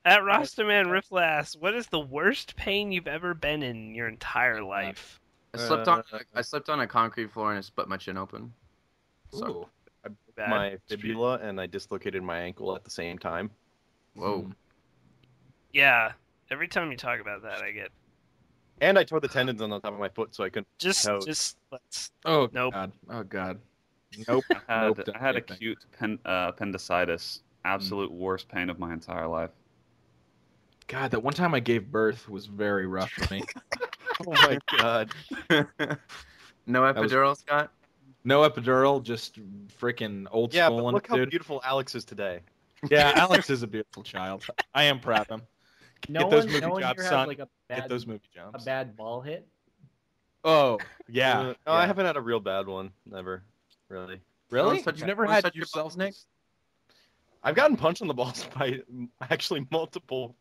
At Rosterman Rifflass, what is the worst pain you've ever been in your entire life? I slept on a concrete floor and I split my chin open. So I broke my fibula and I dislocated my ankle at the same time. Whoa. Yeah, every time you talk about that, I get. And I tore the tendons on the top of my foot, so I couldn't. Oh nope. God. Oh God. Nope. I had acute appendicitis. Absolute worst pain of my entire life. God, that one time I gave birth was very rough for me. Oh my God. No epidural, Scott? No epidural, just freaking old school. Yeah, but look how beautiful Alex is today. Yeah, Alex is a beautiful child. I am proud of him. Get those movie jobs. A bad ball hit? Oh, yeah. No, I haven't had a real bad one. Never. Really. Really? You've never had yourself, Nick? I've gotten punched in the balls by actually multiple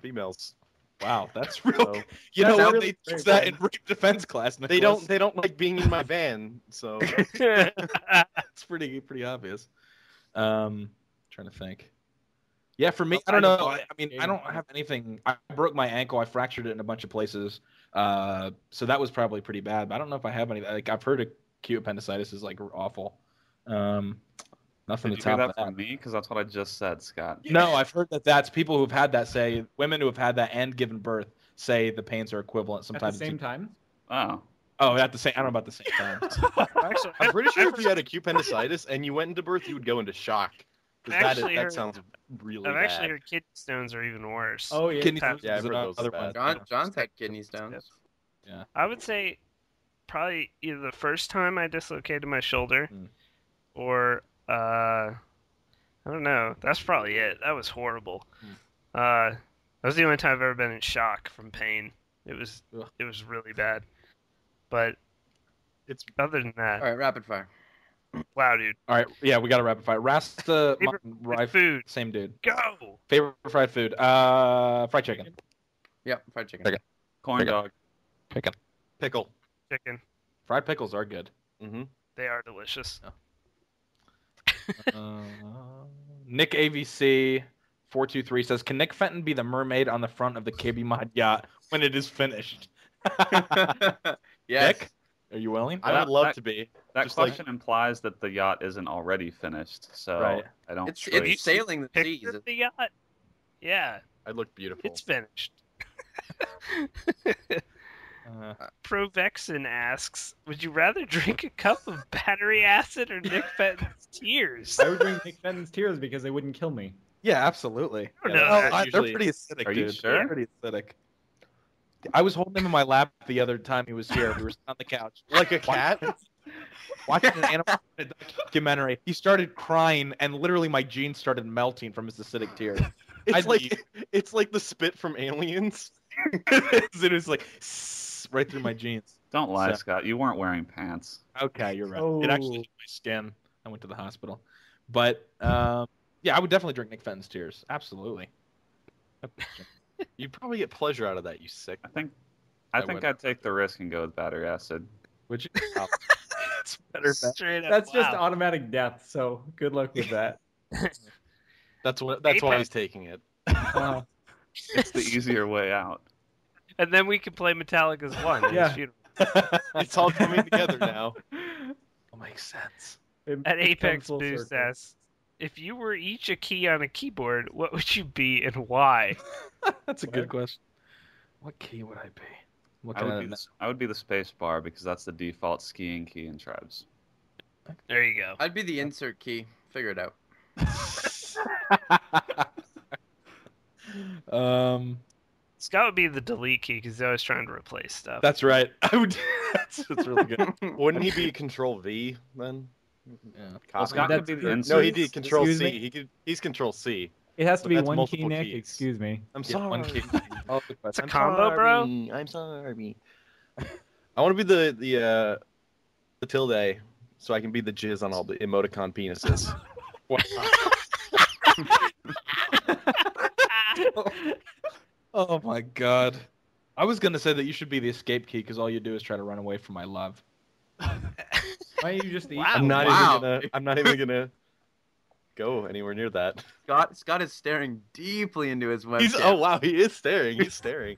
females. Wow, that's real. So, you know what? Really they do that in rape defense class. Nicholas. They don't like being in my van, so it's pretty obvious. Trying to think. Yeah, for me, I don't know. I mean, I don't have anything. I broke my ankle. I fractured it in a bunch of places. So that was probably pretty bad. But I don't know if I have any. Like I've heard acute appendicitis is like awful. Nothing to top that from me, because that's what I just said, Scott. No, I've heard that's people who've had that say, women who have had that and given birth say the pains are equivalent sometimes. At the same time? Oh. Oh, at the same. I don't know about the same time. Actually, I'm pretty sure if you had acute appendicitis and you went into birth, you would go into shock. That sounds really bad. I've actually heard kidney stones are even worse. Oh yeah, kidney stones. Yeah, John's had kidney stones. Yeah. I would say probably either the first time I dislocated my shoulder, or. I don't know. That's probably it. That was horrible. That was the only time I've ever been in shock from pain. It was really bad. But it's other than that. All right, rapid fire. Wow, dude. All right, yeah, we got to rapid fire. Rasta, fried food. Same dude. Go. Favorite fried food. Fried chicken. Yep, fried chicken. Chicken. Corn chicken. Dog. Chicken. Pickle. Chicken. Fried pickles are good. Mm-hmm. They are delicious. Oh. Nick AVC 423 says, "Can Nick Fenton be the mermaid on the front of the KB Mod yacht when it is finished?" Yes. Nick, are you willing? I would love to be. That just question implies that the yacht isn't already finished, so right. I don't. It's sailing the seas. The yacht. Yeah. It looked beautiful. It's finished. Provexin asks, "Would you rather drink a cup of battery acid or Nick Fenton's tears?" I would drink Nick Fenton's tears because they wouldn't kill me. Yeah, absolutely. They're pretty acidic, dude. You sure? They're pretty acidic. I was holding him in my lap the other time he was here. We were on the couch, like a cat. watching an animal documentary. He started crying, and literally my jeans started melting from his acidic tears. It's like the spit from Aliens. It was like right through my jeans. Don't lie, Scott. You weren't wearing pants. Okay, you're right. Oh. It actually hit my skin. I went to the hospital. But yeah, I would definitely drink Nick Fenton's tears. Absolutely. You probably get pleasure out of that, you sick. I think I'd take the risk and go with battery acid. Would you? Oh. It's better. Straight up, that's just automatic death. So good luck with that. That's why he's taking it. It's the easier way out. And then we can play Metallica's one. Yeah. It's all coming together now. It makes sense. At Apex Boost asks, if you were each a key on a keyboard, what would you be and why? That's a good question. What key would I be? I would be the space bar, because that's the default skiing key in Tribes. There you go. I'd be the insert key. Figure it out. Scott would be the delete key, because he's always trying to replace stuff. That's right. I would. That's really good. Wouldn't he be Control V then? Yeah. Well, Scott could be the insert. No, he'd be Control C. He's Control C. It has to be one key, Nick. Keys. Excuse me. I'm sorry. Yeah, one key. It's a combo, bro. I'm sorry. I want to be the tilde, so I can be the jizz on all the emoticon penises. Oh my god. I was going to say that you should be the escape key, because all you do is try to run away from my love. Why don't you just eat? I'm not even going to go anywhere near that. Scott is staring deeply into his webcam. Oh wow, he is staring. He's staring.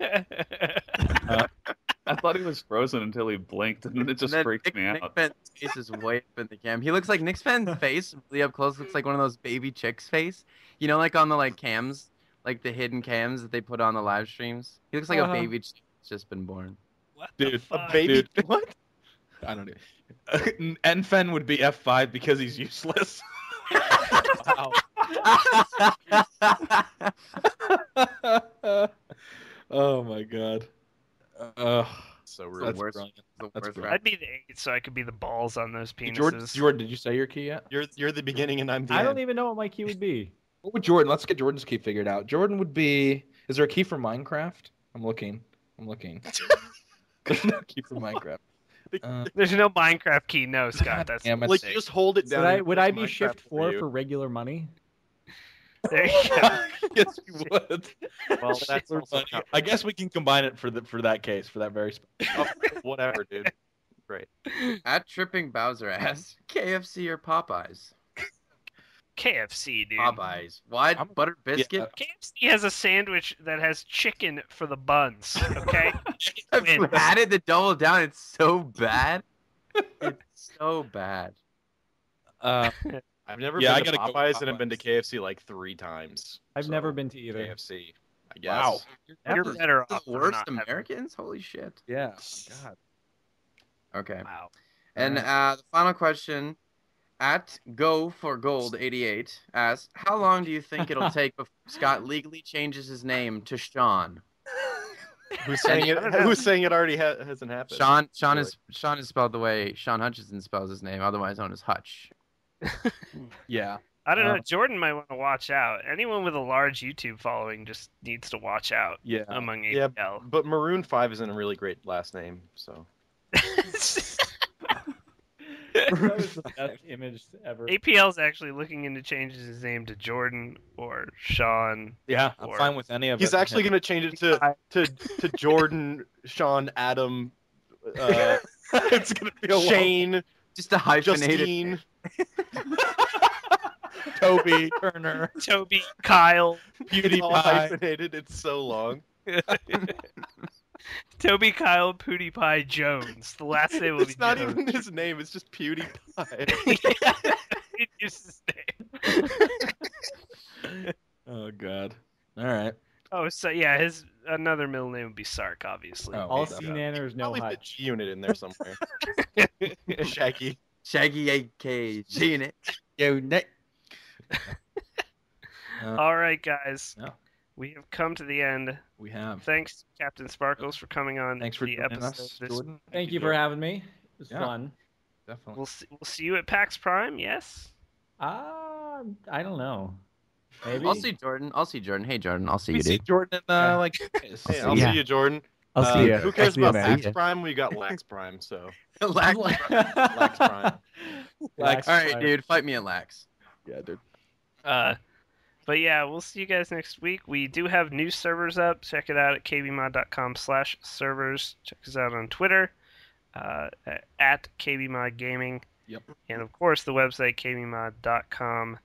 I thought he was frozen until he blinked, and then it just freaked me out. Nick Fenn's face is way up in the cam. He looks like Nick Fenn's face, really up close, looks like one of those baby chicks' face. You know, like on the cams, like the hidden cams that they put on the live streams. He looks like a baby chick that's just been born. What the fuck? A baby? Dude. What? I don't know. N-Fen would be F5 because he's useless. Wow. Oh my god. So rude. That's brilliant. I'd be the 8, so I could be the balls on those penises. Hey, Jordan, did you say your key yet? You're the beginning and I'm the end. I don't even know what my key would be. What would Jordan? Let's get Jordan's key figured out. Jordan would be. Is there a key for Minecraft? I'm looking. There's no key for Minecraft. There's no Minecraft key, no, Scott. That's like you just hold it down. Would I be Minecraft shift 4 for regular money? There you go. Yes, you would. Well, that's funny. I guess we can combine it for that case, for that very. Whatever, dude. Great. At Tripping Bowser asks, KFC or Popeyes? KFC, dude. Popeyes. Why? Butter biscuit? Yeah. KFC has a sandwich that has chicken for the buns, okay? I've added the double down. It's so bad. It's so bad. I've never been to Popeyes, and I've been to KFC like 3 times. I've never been to either. KFC, I guess. Wow. You're better off. Worst Americans? Holy shit. Yeah. Oh, God. Okay. Wow. And the final question... At Go for Gold 88 asks, how long do you think it'll take before Scott legally changes his name to Sean? Who's saying it already hasn't happened? Sean really. Sean is spelled the way Sean Hutchinson spells his name, otherwise known as Hutch. Yeah. I don't know. Jordan might want to watch out. Anyone with a large YouTube following just needs to watch out. Yeah. Among APL. Yeah, but Maroon 5 isn't a really great last name, so. That was the best image ever. APL's actually looking into changing his name to Jordan or Sean. Yeah, I'm fine with any of it. He's actually going to change it to Jordan, Sean, Adam, it's gonna be Shane. Just a hyphenated name. Toby, Turner. Toby, Kyle. Beauty Pie. Hyphenated, it's so long. Toby Kyle PewDiePie Jones. The last name will be Jones. It's not even his name. It's just PewDiePie. It's his name. Oh god. All right. Oh, so yeah, his another middle name would be Sark, obviously. Oh, all C-nanners know Hutch. Probably the G-Unit in there somewhere. Shaggy. Shaggy AK G-Unit. Unit. All right, guys. Yeah. We have come to the end. We have. Thanks, Captain Sparklez, for coming on. Thanks for the episode. Thank you for having me. was fun. Definitely. We'll see you at PAX Prime. Yes. I don't know. Maybe. I'll see Jordan. Hey Jordan, I'll see you. See Jordan in like. Hey, I'll see you, Jordan. I'll see you. Who cares about PAX Prime? We got Lax Prime, so. Lax Prime. Lax Prime. Lax. All right, dude, fight me at Lax. Yeah, dude. But yeah, we'll see you guys next week. We do have new servers up. Check it out at kbmod.com/servers. Check us out on Twitter at kbmodgaming. Yep. And of course the website kbmod.com.